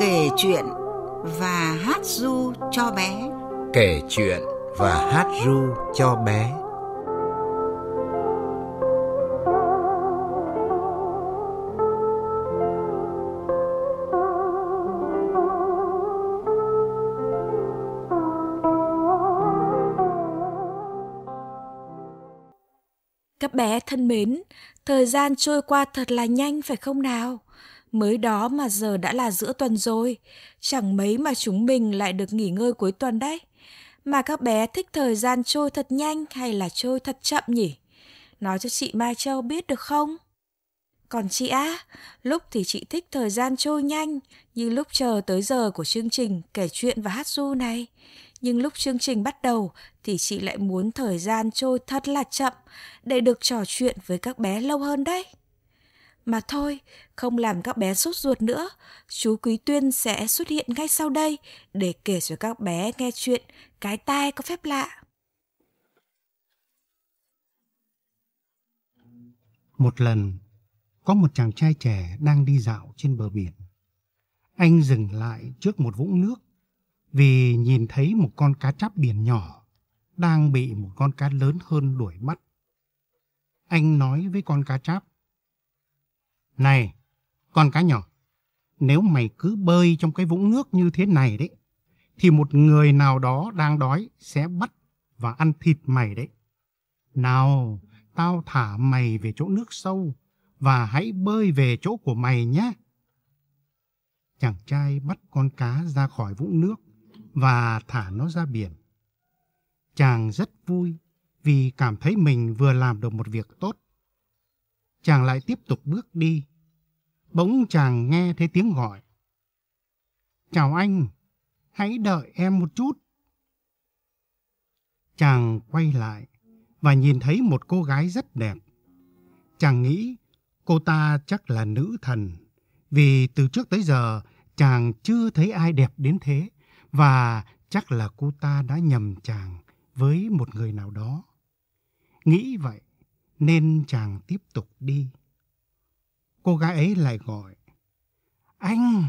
kể chuyện và hát ru cho bé. Kể chuyện và hát ru cho bé. Các bé thân mến, thời gian trôi qua thật là nhanh phải không nào? Mới đó mà giờ đã là giữa tuần rồi, chẳng mấy mà chúng mình lại được nghỉ ngơi cuối tuần đấy. Mà các bé thích thời gian trôi thật nhanh hay là trôi thật chậm nhỉ? Nói cho chị Mai Châu biết được không? Còn chị á, lúc thì chị thích thời gian trôi nhanh, như lúc chờ tới giờ của chương trình kể chuyện và hát ru này. Nhưng lúc chương trình bắt đầu thì chị lại muốn thời gian trôi thật là chậm để được trò chuyện với các bé lâu hơn đấy. Mà thôi, không làm các bé sốt ruột nữa, chú Quý Tuyên sẽ xuất hiện ngay sau đây để kể cho các bé nghe chuyện Cái tai có phép lạ. Một lần, có một chàng trai trẻ đang đi dạo trên bờ biển. Anh dừng lại trước một vũng nước vì nhìn thấy một con cá tráp biển nhỏ đang bị một con cá lớn hơn đuổi bắt. Anh nói với con cá tráp: "Này, con cá nhỏ, nếu mày cứ bơi trong cái vũng nước như thế này đấy, thì một người nào đó đang đói sẽ bắt và ăn thịt mày đấy. Nào, tao thả mày về chỗ nước sâu và hãy bơi về chỗ của mày nhé." Chàng trai bắt con cá ra khỏi vũng nước và thả nó ra biển. Chàng rất vui vì cảm thấy mình vừa làm được một việc tốt. Chàng lại tiếp tục bước đi. Bỗng chàng nghe thấy tiếng gọi: "Chào anh, hãy đợi em một chút." Chàng quay lại và nhìn thấy một cô gái rất đẹp. Chàng nghĩ cô ta chắc là nữ thần, vì từ trước tới giờ chàng chưa thấy ai đẹp đến thế, và chắc là cô ta đã nhầm chàng với một người nào đó. Nghĩ vậy nên chàng tiếp tục đi. Cô gái ấy lại gọi: "Anh,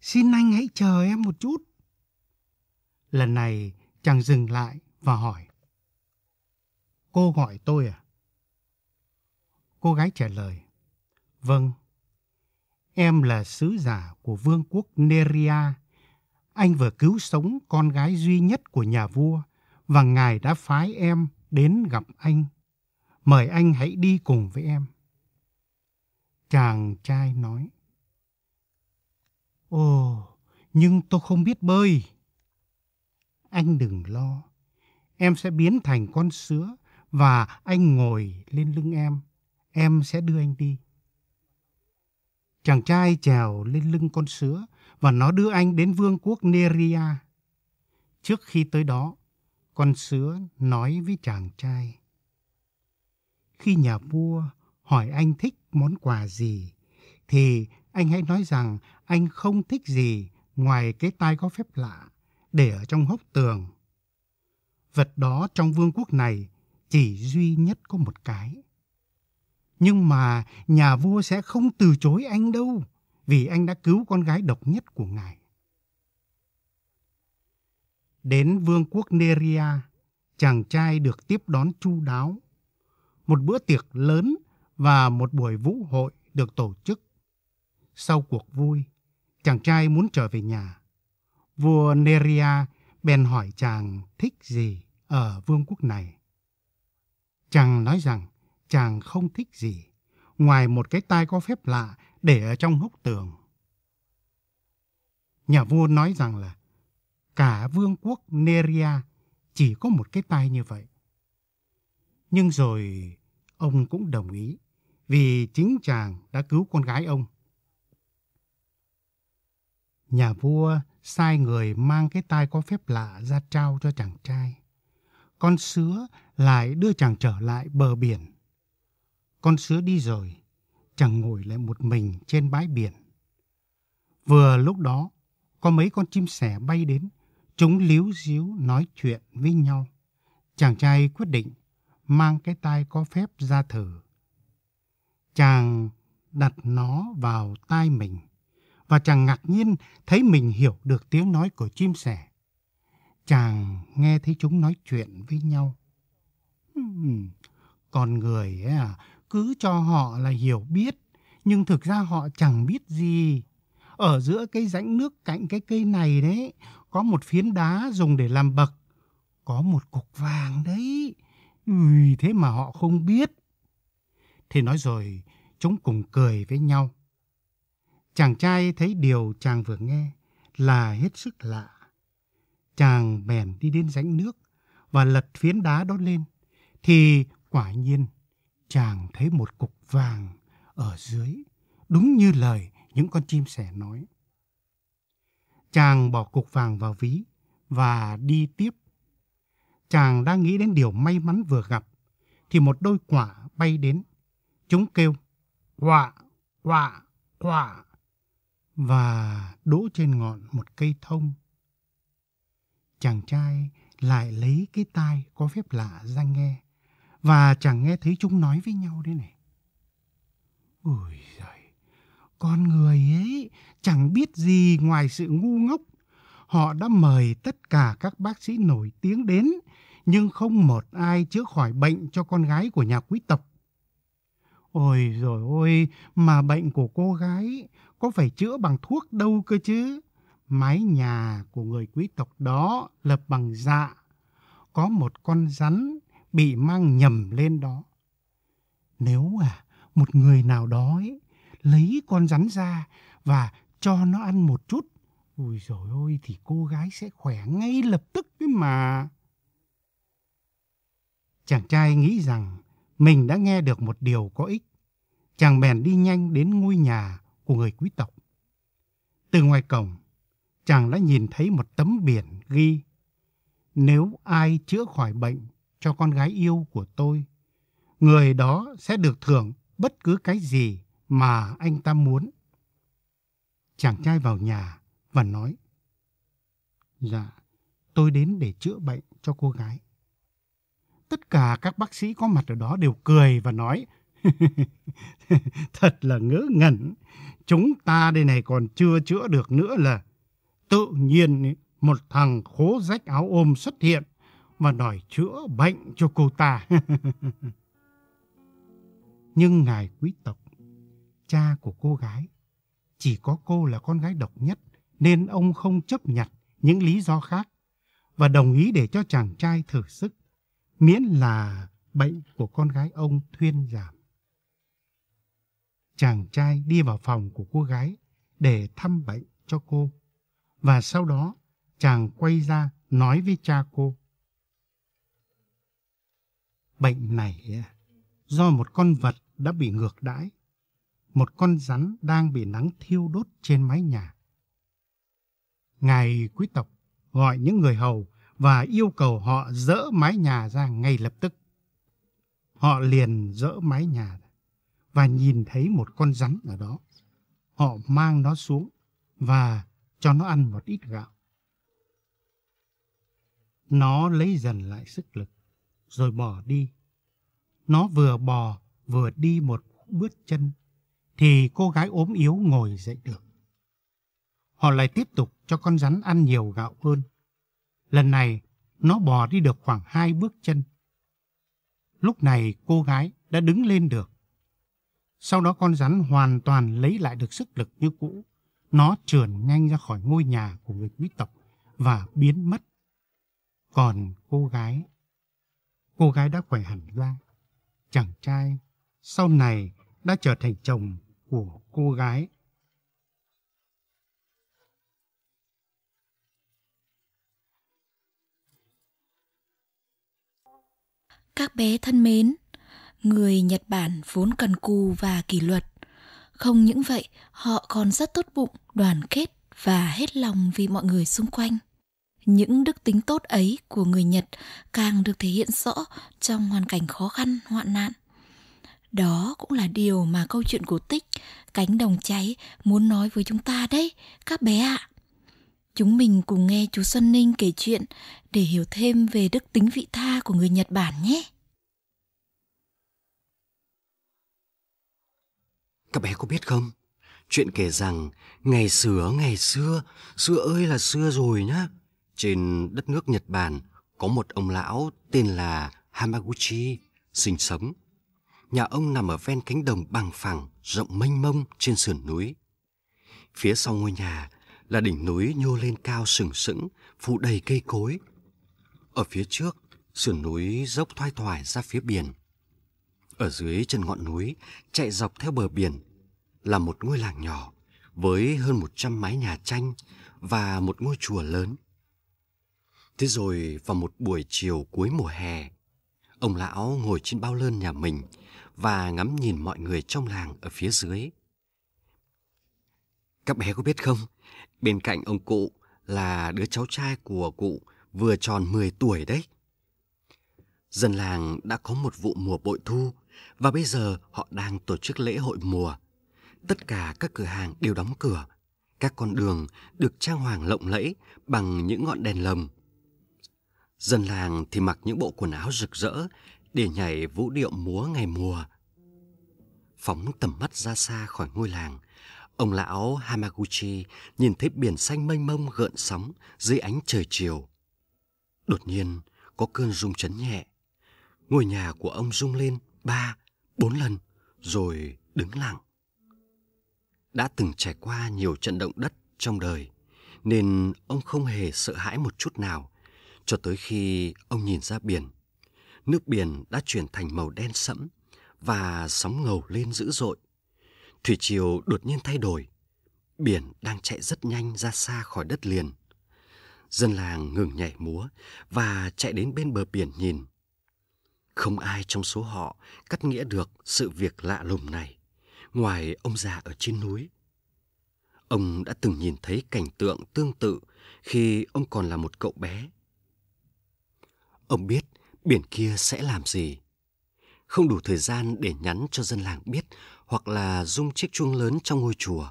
xin anh hãy chờ em một chút." Lần này chàng dừng lại và hỏi: "Cô gọi tôi à?" Cô gái trả lời: "Vâng, em là sứ giả của vương quốc Neria. Anh vừa cứu sống con gái duy nhất của nhà vua, và ngài đã phái em đến gặp anh. Mời anh hãy đi cùng với em." Chàng trai nói: "Ồ, nhưng tôi không biết bơi." "Anh đừng lo, em sẽ biến thành con sứa và anh ngồi lên lưng em sẽ đưa anh đi." Chàng trai trèo lên lưng con sứa và nó đưa anh đến vương quốc Neria. Trước khi tới đó, con sứa nói với chàng trai: "Khi nhà vua hỏi anh thích món quà gì, thì anh hãy nói rằng anh không thích gì ngoài cái tai có phép lạ để ở trong hốc tường. Vật đó trong vương quốc này chỉ duy nhất có một cái. Nhưng mà nhà vua sẽ không từ chối anh đâu, vì anh đã cứu con gái độc nhất của ngài." Đến vương quốc Neria, chàng trai được tiếp đón chu đáo. Một bữa tiệc lớn và một buổi vũ hội được tổ chức. Sau cuộc vui, chàng trai muốn trở về nhà. Vua Neria bèn hỏi chàng thích gì ở vương quốc này. Chàng nói rằng chàng không thích gì ngoài một cái tai có phép lạ để ở trong hốc tường. Nhà vua nói rằng là cả vương quốc Neria chỉ có một cái tai như vậy. Nhưng rồi ông cũng đồng ý, vì chính chàng đã cứu con gái ông. Nhà vua sai người mang cái tai có phép lạ ra trao cho chàng trai. Con sứa lại đưa chàng trở lại bờ biển. Con sứa đi rồi, chàng ngồi lại một mình trên bãi biển. Vừa lúc đó, có mấy con chim sẻ bay đến, chúng líu díu nói chuyện với nhau. Chàng trai quyết định mang cái tai có phép ra thử. Chàng đặt nó vào tai mình và chàng ngạc nhiên thấy mình hiểu được tiếng nói của chim sẻ. Chàng nghe thấy chúng nói chuyện với nhau. Con người ấy à, cứ cho họ là hiểu biết, nhưng thực ra họ chẳng biết gì. Ở giữa cái rãnh nước cạnh cái cây này đấy, có một phiến đá dùng để làm bậc, có một cục vàng đấy. Thế mà họ không biết. Thế nói rồi, chúng cùng cười với nhau. Chàng trai thấy điều chàng vừa nghe là hết sức lạ. Chàng bèn đi đến rãnh nước và lật phiến đá đó lên, thì quả nhiên chàng thấy một cục vàng ở dưới, đúng như lời những con chim sẻ nói. Chàng bỏ cục vàng vào ví và đi tiếp. Chàng đang nghĩ đến điều may mắn vừa gặp, thì một đôi quả bay đến. Chúng kêu quạ, quạ, quạ và đỗ trên ngọn một cây thông. Chàng trai lại lấy cái tai có phép lạ ra nghe, và chàng nghe thấy chúng nói với nhau đấy này. Ôi giời, con người ấy chẳng biết gì ngoài sự ngu ngốc. Họ đã mời tất cả các bác sĩ nổi tiếng đến, nhưng không một ai chữa khỏi bệnh cho con gái của nhà quý tộc. Ôi dồi ôi, mà bệnh của cô gái có phải chữa bằng thuốc đâu cơ chứ. Mái nhà của người quý tộc đó lập bằng dạ, có một con rắn bị mang nhầm lên đó. Nếu một người nào đó ấy, lấy con rắn ra và cho nó ăn một chút, ôi dồi ôi, thì cô gái sẽ khỏe ngay lập tức ấy mà. Chàng trai nghĩ rằng mình đã nghe được một điều có ích. Chàng bèn đi nhanh đến ngôi nhà của người quý tộc. Từ ngoài cổng, chàng đã nhìn thấy một tấm biển ghi: nếu ai chữa khỏi bệnh cho con gái yêu của tôi, người đó sẽ được thưởng bất cứ cái gì mà anh ta muốn. Chàng trai vào nhà và nói: dạ, tôi đến để chữa bệnh cho cô gái. Tất cả các bác sĩ có mặt ở đó đều cười và nói: thật là ngớ ngẩn, chúng ta đây này còn chưa chữa được nữa là tự nhiên một thằng khố rách áo ôm xuất hiện và đòi chữa bệnh cho cô ta. Nhưng ngài quý tộc, cha của cô gái, chỉ có cô là con gái độc nhất, nên ông không chấp nhận những lý do khác và đồng ý để cho chàng trai thử sức, miễn là bệnh của con gái ông thuyên giảm. Chàng trai đi vào phòng của cô gái để thăm bệnh cho cô, và sau đó chàng quay ra nói với cha cô: bệnh này do một con vật đã bị ngược đãi, một con rắn đang bị nắng thiêu đốt trên mái nhà. Ngài quý tộc gọi những người hầu và yêu cầu họ dỡ mái nhà ra ngay lập tức. Họ liền dỡ mái nhà và nhìn thấy một con rắn ở đó. Họ mang nó xuống và cho nó ăn một ít gạo. Nó lấy dần lại sức lực rồi bỏ đi. Nó vừa bò vừa đi một bước chân thì cô gái ốm yếu ngồi dậy được. Họ lại tiếp tục cho con rắn ăn nhiều gạo hơn. Lần này nó bò đi được khoảng 2 bước chân. Lúc này cô gái đã đứng lên được. Sau đó con rắn hoàn toàn lấy lại được sức lực như cũ. Nó trườn nhanh ra khỏi ngôi nhà của người quý tộc và biến mất. Còn cô gái đã khỏe hẳn ra. Chàng trai sau này đã trở thành chồng của cô gái. Các bé thân mến, người Nhật Bản vốn cần cù và kỷ luật. Không những vậy, họ còn rất tốt bụng, đoàn kết và hết lòng vì mọi người xung quanh. Những đức tính tốt ấy của người Nhật càng được thể hiện rõ trong hoàn cảnh khó khăn, hoạn nạn. Đó cũng là điều mà câu chuyện cổ tích Cánh Đồng Cháy muốn nói với chúng ta đấy, các bé ạ. Chúng mình cùng nghe chú Xuân Ninh kể chuyện để hiểu thêm về đức tính vị tha của người Nhật Bản nhé. Các bé có biết không, Chuyện kể rằng ngày xưa, xưa ơi là xưa rồi nhá, trên đất nước Nhật Bản có một ông lão tên là Hamaguchi sinh sống. Nhà ông nằm ở ven cánh đồng bằng phẳng rộng mênh mông trên sườn núi. Phía sau ngôi nhà là đỉnh núi nhô lên cao sừng sững, phủ đầy cây cối. Ở phía trước, sườn núi dốc thoai thoải ra phía biển. Ở dưới chân ngọn núi, chạy dọc theo bờ biển là một ngôi làng nhỏ với hơn 100 mái nhà tranh và một ngôi chùa lớn. Thế rồi vào một buổi chiều cuối mùa hè, ông lão ngồi trên bao lơn nhà mình và ngắm nhìn mọi người trong làng ở phía dưới. Các bé có biết không, bên cạnh ông cụ là đứa cháu trai của cụ vừa tròn 10 tuổi đấy. Dân làng đã có một vụ mùa bội thu và bây giờ họ đang tổ chức lễ hội mùa. Tất cả các cửa hàng đều đóng cửa, các con đường được trang hoàng lộng lẫy bằng những ngọn đèn lồng. Dân làng thì mặc những bộ quần áo rực rỡ để nhảy vũ điệu múa ngày mùa. Phóng tầm mắt ra xa khỏi ngôi làng, ông lão Hamaguchi nhìn thấy biển xanh mênh mông gợn sóng dưới ánh trời chiều. Đột nhiên có cơn rung chấn nhẹ, ngôi nhà của ông rung lên 3-4 lần rồi đứng lặng. Đã từng trải qua nhiều trận động đất trong đời nên ông không hề sợ hãi một chút nào, cho tới khi ông nhìn ra biển. Nước biển đã chuyển thành màu đen sẫm và sóng ngầu lên dữ dội. Thủy triều đột nhiên thay đổi, biển đang chạy rất nhanh ra xa khỏi đất liền. Dân làng ngừng nhảy múa và chạy đến bên bờ biển nhìn. Không ai trong số họ cắt nghĩa được sự việc lạ lùng này, ngoài ông già ở trên núi. Ông đã từng nhìn thấy cảnh tượng tương tự khi ông còn là một cậu bé. Ông biết biển kia sẽ làm gì. Không đủ thời gian để nhắn cho dân làng biết hoặc là rung chiếc chuông lớn trong ngôi chùa.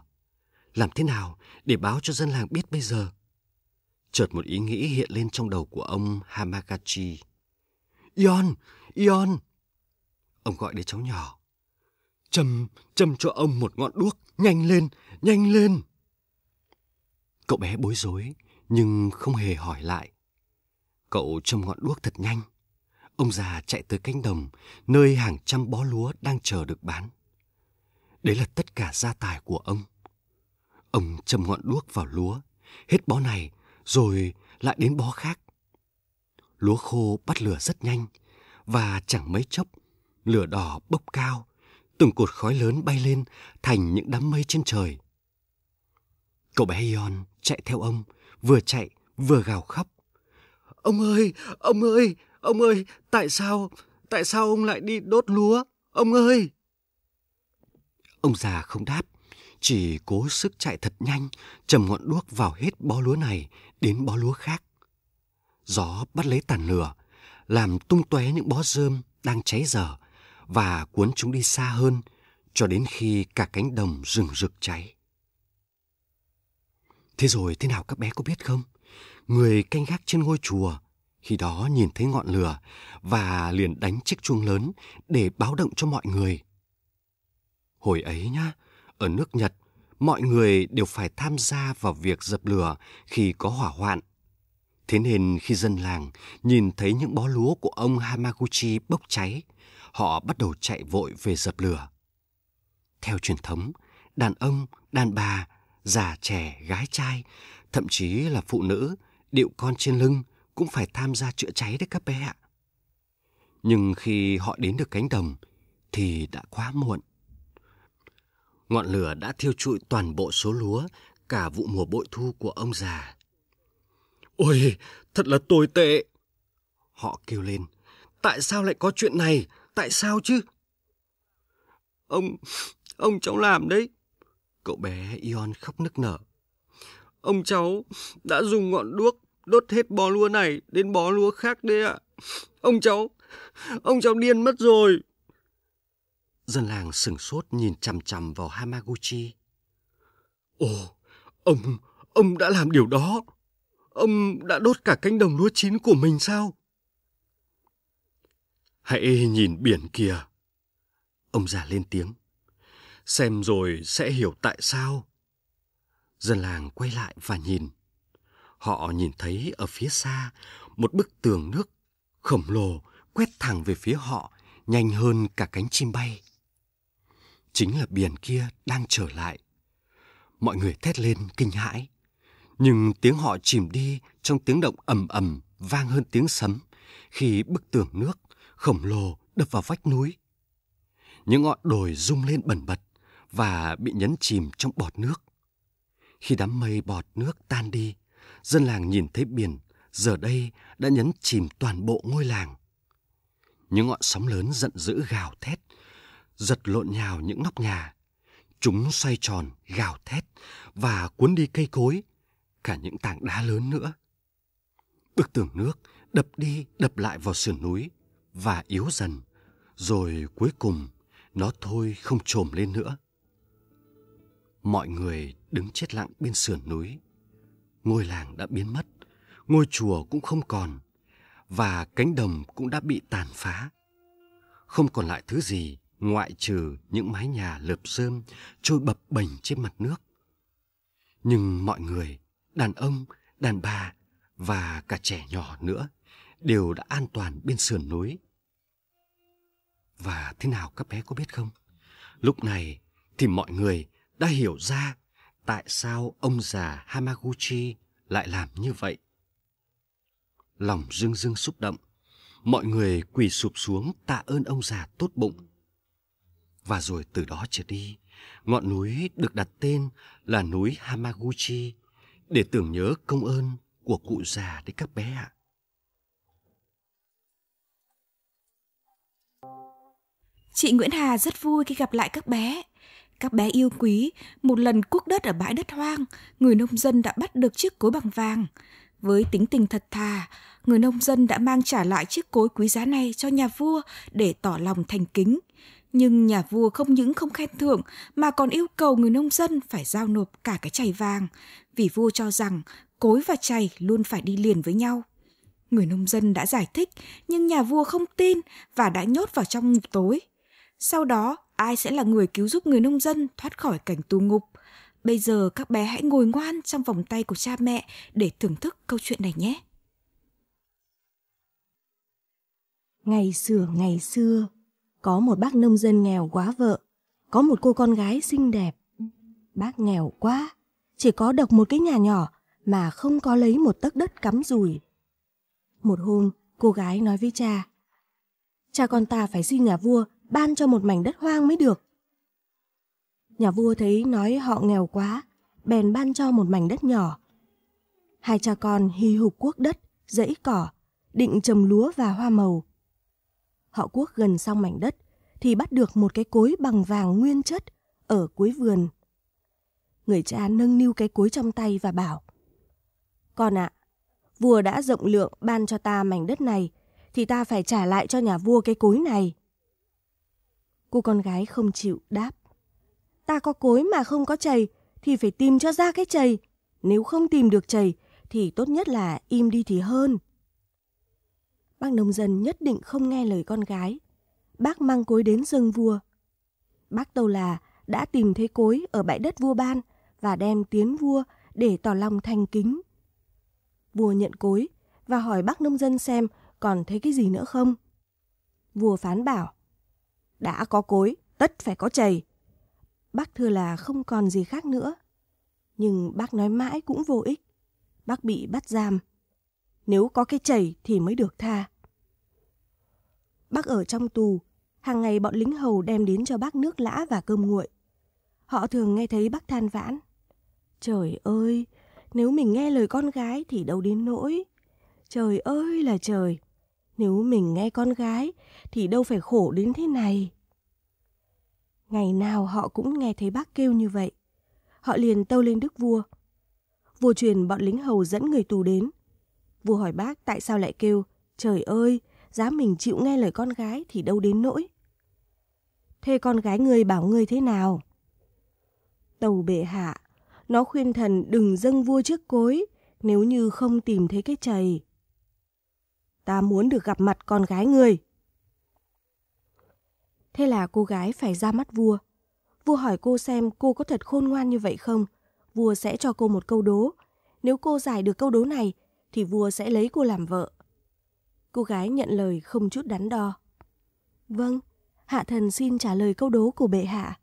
Làm thế nào để báo cho dân làng biết bây giờ? Chợt một ý nghĩ hiện lên trong đầu của ông Hamaguchi. Ion! Ông gọi đến cháu nhỏ. Châm cho ông một ngọn đuốc, nhanh lên! Cậu bé bối rối nhưng không hề hỏi lại. Cậu châm ngọn đuốc thật nhanh. Ông già chạy tới cánh đồng, nơi hàng trăm bó lúa đang chờ được bán. Đấy là tất cả gia tài của ông. Ông châm ngọn đuốc vào lúa, hết bó này rồi lại đến bó khác. Lúa khô bắt lửa rất nhanh, và chẳng mấy chốc, lửa đỏ bốc cao, từng cột khói lớn bay lên thành những đám mây trên trời. Cậu bé Hayon chạy theo ông, vừa chạy vừa gào khóc. Ông ơi, tại sao ông lại đi đốt lúa, ông ơi? Ông già không đáp, chỉ cố sức chạy thật nhanh, châm ngọn đuốc vào hết bó lúa này đến bó lúa khác. Gió bắt lấy tàn lửa, làm tung tóe những bó rơm đang cháy dở và cuốn chúng đi xa hơn, cho đến khi cả cánh đồng rừng rực cháy. Thế rồi thế nào các bé có biết không? Người canh gác trên ngôi chùa khi đó nhìn thấy ngọn lửa và liền đánh chiếc chuông lớn để báo động cho mọi người. Hồi ấy nhá, ở nước Nhật, mọi người đều phải tham gia vào việc dập lửa khi có hỏa hoạn. Thế nên khi dân làng nhìn thấy những bó lúa của ông Hamaguchi bốc cháy, họ bắt đầu chạy vội về dập lửa. Theo truyền thống, đàn ông, đàn bà, già trẻ, gái trai, thậm chí là phụ nữ, đựng con trên lưng cũng phải tham gia chữa cháy đấy các bé ạ. Nhưng khi họ đến được cánh đồng thì đã quá muộn. Ngọn lửa đã thiêu trụi toàn bộ số lúa, cả vụ mùa bội thu của ông già. Ôi, thật là tồi tệ! Họ kêu lên. Tại sao lại có chuyện này? Tại sao chứ? Ông cháu làm đấy. Cậu bé Ion khóc nức nở. Ông cháu đã dùng ngọn đuốc đốt hết bó lúa này đến bó lúa khác đấy ạ. Ông cháu điên mất rồi. Dân làng sửng sốt nhìn chằm chằm vào Hamaguchi. Ồ, ông đã làm điều đó. Ông đã đốt cả cánh đồng lúa chín của mình sao? Hãy nhìn biển kìa. Ông già lên tiếng. xem rồi sẽ hiểu tại sao. Dân làng quay lại và nhìn. Họ nhìn thấy ở phía xa một bức tường nước khổng lồ quét thẳng về phía họ, nhanh hơn cả cánh chim bay. Chính là biển kia đang trở lại. Mọi người thét lên kinh hãi, nhưng tiếng họ chìm đi trong tiếng động ầm ầm vang hơn tiếng sấm khi bức tường nước khổng lồ đập vào vách núi. Những ngọn đồi rung lên bần bật và bị nhấn chìm trong bọt nước. Khi đám mây bọt nước tan đi, dân làng nhìn thấy biển giờ đây đã nhấn chìm toàn bộ ngôi làng. Những ngọn sóng lớn giận dữ gào thét, giật lộn nhào những nóc nhà. Chúng xoay tròn, gào thét và cuốn đi cây cối, cả những tảng đá lớn nữa. Bức tường nước đập đi đập lại vào sườn núi và yếu dần, rồi cuối cùng nó thôi không chồm lên nữa. Mọi người đứng chết lặng bên sườn núi. Ngôi làng đã biến mất, ngôi chùa cũng không còn, và cánh đồng cũng đã bị tàn phá. Không còn lại thứ gì ngoại trừ những mái nhà lợp rơm trôi bập bềnh trên mặt nước. Nhưng mọi người, đàn ông, đàn bà và cả trẻ nhỏ nữa đều đã an toàn bên sườn núi. Và thế nào các bé có biết không? Lúc này thì mọi người đã hiểu ra tại sao ông già Hamaguchi lại làm như vậy. Lòng rưng rưng xúc động, mọi người quỳ sụp xuống tạ ơn ông già tốt bụng. Và rồi từ đó trở đi, ngọn núi được đặt tên là núi Hamaguchi để tưởng nhớ công ơn của cụ già đấy các bé ạ. Chị Nguyễn Hà rất vui khi gặp lại các bé. Các bé yêu quý, một lần cuốc đất ở bãi đất hoang, người nông dân đã bắt được chiếc cối bằng vàng. Với tính tình thật thà, người nông dân đã mang trả lại chiếc cối quý giá này cho nhà vua để tỏ lòng thành kính. Nhưng nhà vua không những không khen thưởng mà còn yêu cầu người nông dân phải giao nộp cả cái chày vàng, vì vua cho rằng cối và chày luôn phải đi liền với nhau. Người nông dân đã giải thích, nhưng nhà vua không tin và đã nhốt vào trong ngục tối. Sau đó, ai sẽ là người cứu giúp người nông dân thoát khỏi cảnh tù ngục? Bây giờ các bé hãy ngồi ngoan trong vòng tay của cha mẹ để thưởng thức câu chuyện này nhé. Ngày xưa, có một bác nông dân nghèo quá vợ, có một cô con gái xinh đẹp. Bác nghèo quá, chỉ có độc một cái nhà nhỏ mà không có lấy một tấc đất cắm rủi. Một hôm, cô gái nói với cha: "Cha con ta phải xin nhà vua ban cho một mảnh đất hoang mới được." Nhà vua thấy nói họ nghèo quá, bèn ban cho một mảnh đất nhỏ. Hai cha con hì hục cuốc đất, giẫy cỏ, định trồng lúa và hoa màu. Họ cuốc gần xong mảnh đất thì bắt được một cái cối bằng vàng nguyên chất ở cuối vườn. Người cha nâng niu cái cối trong tay và bảo: "Con ạ, vua đã rộng lượng ban cho ta mảnh đất này, thì ta phải trả lại cho nhà vua cái cối này." Cô con gái không chịu, đáp: "Ta có cối mà không có chày thì phải tìm cho ra cái chày. Nếu không tìm được chày thì tốt nhất là im đi thì hơn." Bác nông dân nhất định không nghe lời con gái. Bác mang cối đến dâng vua. Bác tâu là đã tìm thấy cối ở bãi đất vua ban và đem tiến vua để tỏ lòng thành kính. Vua nhận cối và hỏi bác nông dân xem còn thấy cái gì nữa không. Vua phán bảo: "Đã có cối, tất phải có chày." Bác thưa là không còn gì khác nữa. Nhưng bác nói mãi cũng vô ích. Bác bị bắt giam. Nếu có cái chày thì mới được tha. Bác ở trong tù. Hàng ngày bọn lính hầu đem đến cho bác nước lã và cơm nguội. Họ thường nghe thấy bác than vãn: "Trời ơi, nếu mình nghe lời con gái thì đâu đến nỗi. Trời ơi là trời, nếu mình nghe con gái thì đâu phải khổ đến thế này." Ngày nào họ cũng nghe thấy bác kêu như vậy. Họ liền tâu lên đức vua. Vua truyền bọn lính hầu dẫn người tù đến. Vua hỏi bác tại sao lại kêu: "Trời ơi, giá mình chịu nghe lời con gái thì đâu đến nỗi. Thế con gái ngươi bảo ngươi thế nào?" "Tâu bệ hạ, nó khuyên thần đừng dâng vua trước cối nếu như không tìm thấy cái chày." "Ta muốn được gặp mặt con gái ngươi." Thế là cô gái phải ra mắt vua. Vua hỏi cô xem cô có thật khôn ngoan như vậy không. Vua sẽ cho cô một câu đố. Nếu cô giải được câu đố này, thì vua sẽ lấy cô làm vợ. Cô gái nhận lời không chút đắn đo. Vâng, hạ thần xin trả lời câu đố của bệ hạ.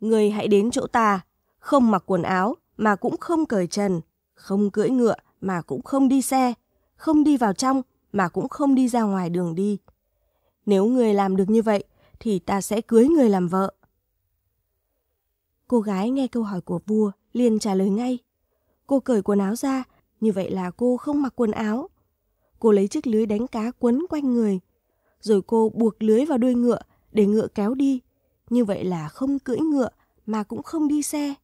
Người hãy đến chỗ ta, không mặc quần áo mà cũng không cởi trần, không cưỡi ngựa mà cũng không đi xe, không đi vào trong mà cũng không đi ra ngoài đường đi. Nếu người làm được như vậy, thì ta sẽ cưới người làm vợ. Cô gái nghe câu hỏi của vua, liền trả lời ngay. Cô cởi quần áo ra, như vậy là cô không mặc quần áo. Cô lấy chiếc lưới đánh cá quấn quanh người, rồi cô buộc lưới vào đuôi ngựa để ngựa kéo đi. Như vậy là không cưỡi ngựa mà cũng không đi xe.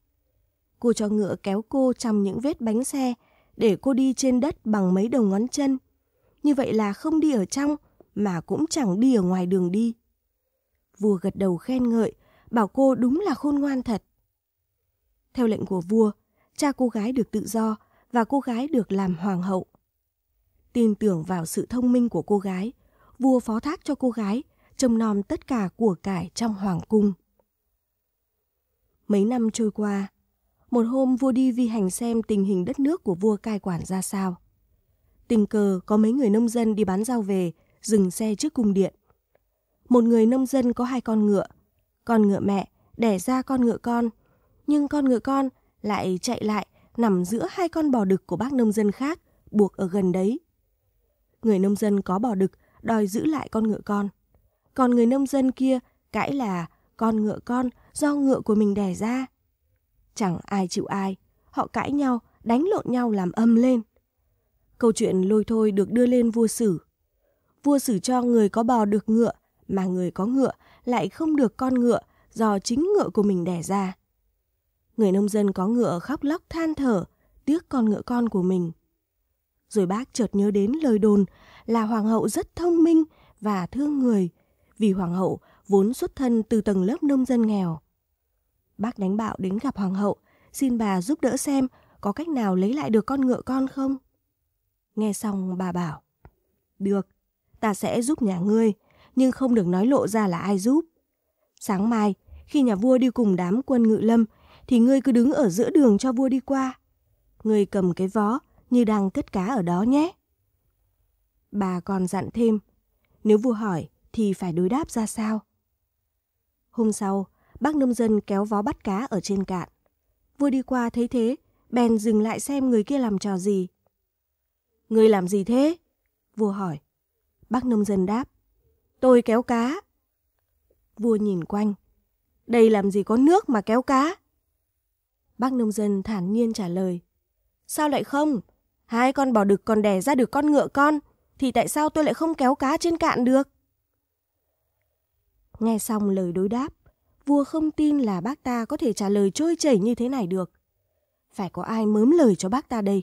Cô cho ngựa kéo cô trong những vết bánh xe để cô đi trên đất bằng mấy đầu ngón chân. Như vậy là không đi ở trong mà cũng chẳng đi ở ngoài đường đi. Vua gật đầu khen ngợi, bảo cô đúng là khôn ngoan thật. Theo lệnh của vua, cha cô gái được tự do và cô gái được làm hoàng hậu. Tin tưởng vào sự thông minh của cô gái, vua phó thác cho cô gái trông nom tất cả của cải trong hoàng cung. Mấy năm trôi qua, một hôm vua đi vi hành xem tình hình đất nước của vua cai quản ra sao. Tình cờ có mấy người nông dân đi bán rau về, dừng xe trước cung điện. Một người nông dân có hai con ngựa mẹ đẻ ra con ngựa con, nhưng con ngựa con lại chạy lại nằm giữa hai con bò đực của bác nông dân khác buộc ở gần đấy. Người nông dân có bò đực đòi giữ lại con ngựa con, còn người nông dân kia cãi là con ngựa con do ngựa của mình đẻ ra. Chẳng ai chịu ai, họ cãi nhau, đánh lộn nhau làm ầm lên. Câu chuyện lôi thôi được đưa lên vua xử. Vua xử cho người có bò được ngựa, mà người có ngựa lại không được con ngựa do chính ngựa của mình đẻ ra. Người nông dân có ngựa khóc lóc than thở, tiếc con ngựa con của mình. Rồi bác chợt nhớ đến lời đồn là hoàng hậu rất thông minh và thương người, vì hoàng hậu vốn xuất thân từ tầng lớp nông dân nghèo. Bác đánh bạo đến gặp hoàng hậu, xin bà giúp đỡ xem có cách nào lấy lại được con ngựa con không. Nghe xong bà bảo, được, ta sẽ giúp nhà ngươi, nhưng không được nói lộ ra là ai giúp. Sáng mai, khi nhà vua đi cùng đám quân ngự lâm, thì ngươi cứ đứng ở giữa đường cho vua đi qua. Ngươi cầm cái vó như đang cất cá ở đó nhé. Bà còn dặn thêm, nếu vua hỏi thì phải đối đáp ra sao. Hôm sau, bác nông dân kéo vó bắt cá ở trên cạn. Vua đi qua thấy thế, bèn dừng lại xem người kia làm trò gì. Ngươi làm gì thế? Vua hỏi. Bác nông dân đáp, tôi kéo cá. Vua nhìn quanh, đây làm gì có nước mà kéo cá? Bác nông dân thản nhiên trả lời, sao lại không? Hai con bò đực còn đẻ ra được con ngựa con, thì tại sao tôi lại không kéo cá trên cạn được? Nghe xong lời đối đáp, vua không tin là bác ta có thể trả lời trôi chảy như thế này được. Phải có ai mớm lời cho bác ta đây.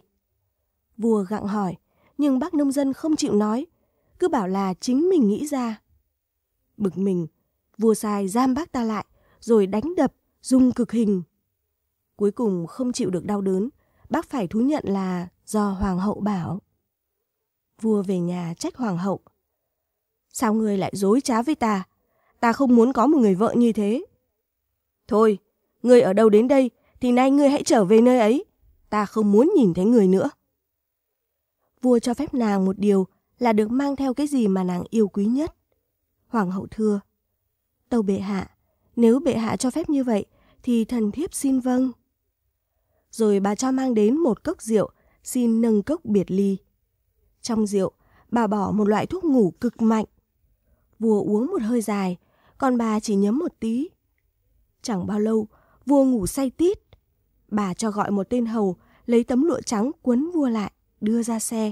Vua gặng hỏi, nhưng bác nông dân không chịu nói, cứ bảo là chính mình nghĩ ra. Bực mình, vua sai giam bác ta lại, rồi đánh đập, dùng cực hình. Cuối cùng không chịu được đau đớn, bác phải thú nhận là do hoàng hậu bảo. Vua về nhà trách hoàng hậu. Sao ngươi lại dối trá với ta? Ta không muốn có một người vợ như thế. Thôi, ngươi ở đâu đến đây, thì nay ngươi hãy trở về nơi ấy. Ta không muốn nhìn thấy ngươi nữa. Vua cho phép nàng một điều là được mang theo cái gì mà nàng yêu quý nhất. Hoàng hậu thưa, tâu bệ hạ, nếu bệ hạ cho phép như vậy, thì thần thiếp xin vâng. Rồi bà cho mang đến một cốc rượu, xin nâng cốc biệt ly. Trong rượu, bà bỏ một loại thuốc ngủ cực mạnh. Vua uống một hơi dài, còn bà chỉ nhấm một tí. Chẳng bao lâu, vua ngủ say tít. Bà cho gọi một tên hầu, lấy tấm lụa trắng quấn vua lại, đưa ra xe,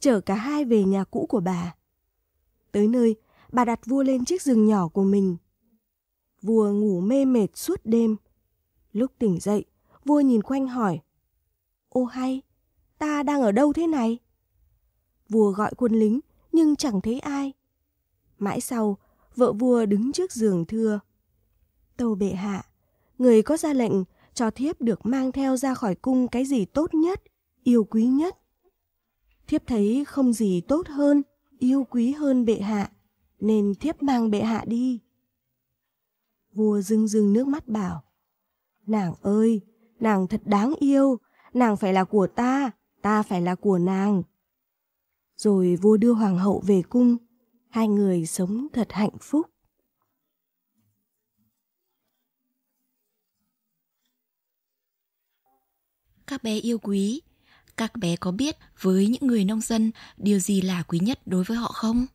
chở cả hai về nhà cũ của bà. Tới nơi, bà đặt vua lên chiếc giường nhỏ của mình. Vua ngủ mê mệt suốt đêm. Lúc tỉnh dậy, vua nhìn quanh hỏi, ô hay, ta đang ở đâu thế này? Vua gọi quân lính, nhưng chẳng thấy ai. Mãi sau, vợ vua đứng trước giường thưa, tâu bệ hạ, người có ra lệnh cho thiếp được mang theo ra khỏi cung cái gì tốt nhất, yêu quý nhất. Thiếp thấy không gì tốt hơn, yêu quý hơn bệ hạ, nên thiếp mang bệ hạ đi. Vua rưng rưng nước mắt bảo, nàng ơi, nàng thật đáng yêu, nàng phải là của ta, ta phải là của nàng. Rồi vua đưa hoàng hậu về cung, hai người sống thật hạnh phúc. Các bé yêu quý, các bé có biết với những người nông dân điều gì là quý nhất đối với họ không?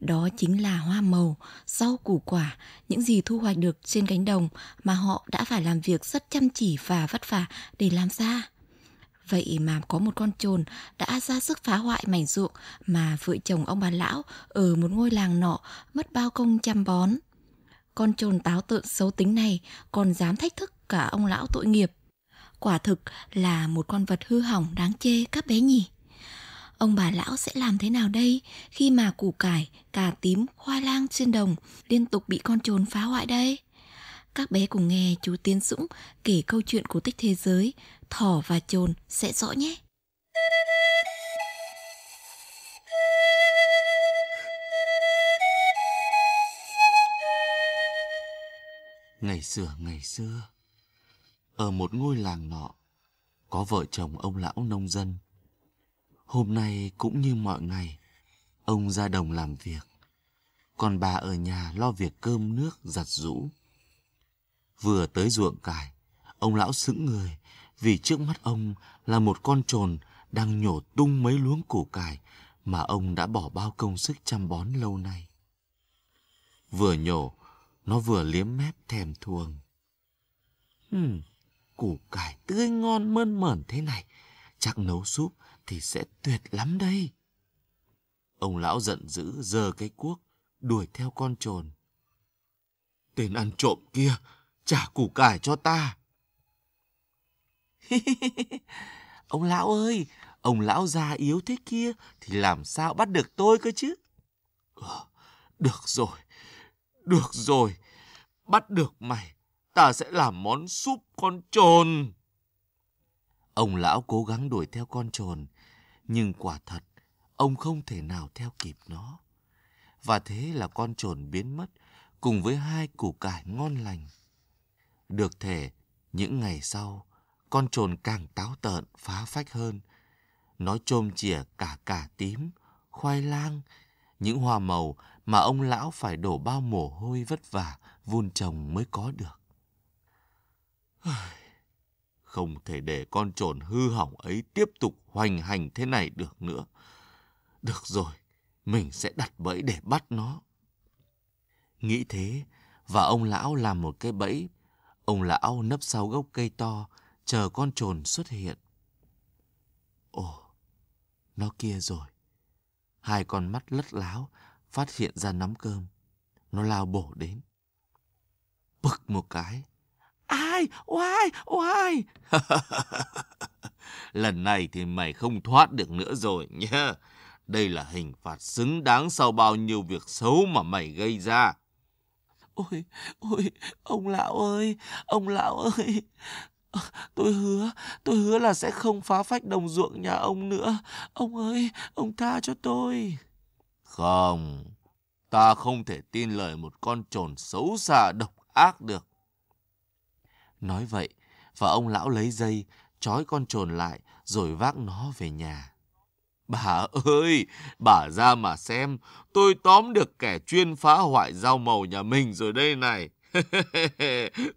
Đó chính là hoa màu, rau củ quả, những gì thu hoạch được trên cánh đồng mà họ đã phải làm việc rất chăm chỉ và vất vả để làm ra. Vậy mà có một con trồn đã ra sức phá hoại mảnh ruộng mà vợ chồng ông bà lão ở một ngôi làng nọ mất bao công chăm bón. Con trồn táo tợn xấu tính này còn dám thách thức cả ông lão tội nghiệp. Quả thực là một con vật hư hỏng đáng chê các bé nhỉ. Ông bà lão sẽ làm thế nào đây khi mà củ cải, cà tím, khoai lang trên đồng liên tục bị con trồn phá hoại đây? Các bé cùng nghe chú Tiến Dũng kể câu chuyện cổ tích thế giới Thỏ và Trồn sẽ rõ nhé. Ngày xưa, ở một ngôi làng nọ, có vợ chồng ông lão nông dân. Hôm nay cũng như mọi ngày, ông ra đồng làm việc, còn bà ở nhà lo việc cơm nước giặt giũ. Vừa tới ruộng cải, ông lão sững người vì trước mắt ông là một con trồn đang nhổ tung mấy luống củ cải mà ông đã bỏ bao công sức chăm bón lâu nay. Vừa nhổ, nó vừa liếm mép thèm thuồng. Củ cải tươi ngon mơn mởn thế này, chắc nấu súp thì sẽ tuyệt lắm đây. Ông lão giận dữ giơ cái cuốc đuổi theo con trồn. Tên ăn trộm kia, trả củ cải cho ta. Ông lão ơi, ông lão già yếu thế kia thì làm sao bắt được tôi cơ chứ? Được rồi, bắt được mày, ta sẽ làm món súp con trồn. Ông lão cố gắng đuổi theo con trồn, nhưng quả thật, ông không thể nào theo kịp nó. Và thế là con trồn biến mất cùng với hai củ cải ngon lành. Được thể, những ngày sau, con trồn càng táo tợn phá phách hơn. Nó chôm chỉa cả cà tím, khoai lang, những hoa màu mà ông lão phải đổ bao mồ hôi vất vả vun trồng mới có được. Không thể để con trồn hư hỏng ấy tiếp tục hoành hành thế này được nữa. Được rồi, mình sẽ đặt bẫy để bắt nó. Nghĩ thế, và ông lão làm một cái bẫy. Ông lão nấp sau gốc cây to, chờ con trồn xuất hiện. Ồ, nó kia rồi. Hai con mắt lất láo, phát hiện ra nắm cơm. Nó lao bổ đến. Bực một cái. Oai. Lần này thì mày không thoát được nữa rồi nhá. Đây là hình phạt xứng đáng sau bao nhiêu việc xấu mà mày gây ra. Ôi, ông lão ơi. Tôi hứa là sẽ không phá phách đồng ruộng nhà ông nữa. Ông ơi, ông tha cho tôi. Không, ta không thể tin lời một con trồn xấu xa độc ác được. Nói vậy, và ông lão lấy dây, trói con trồn lại, rồi vác nó về nhà. Bà ơi, bà ra mà xem, tôi tóm được kẻ chuyên phá hoại rau màu nhà mình rồi đây này.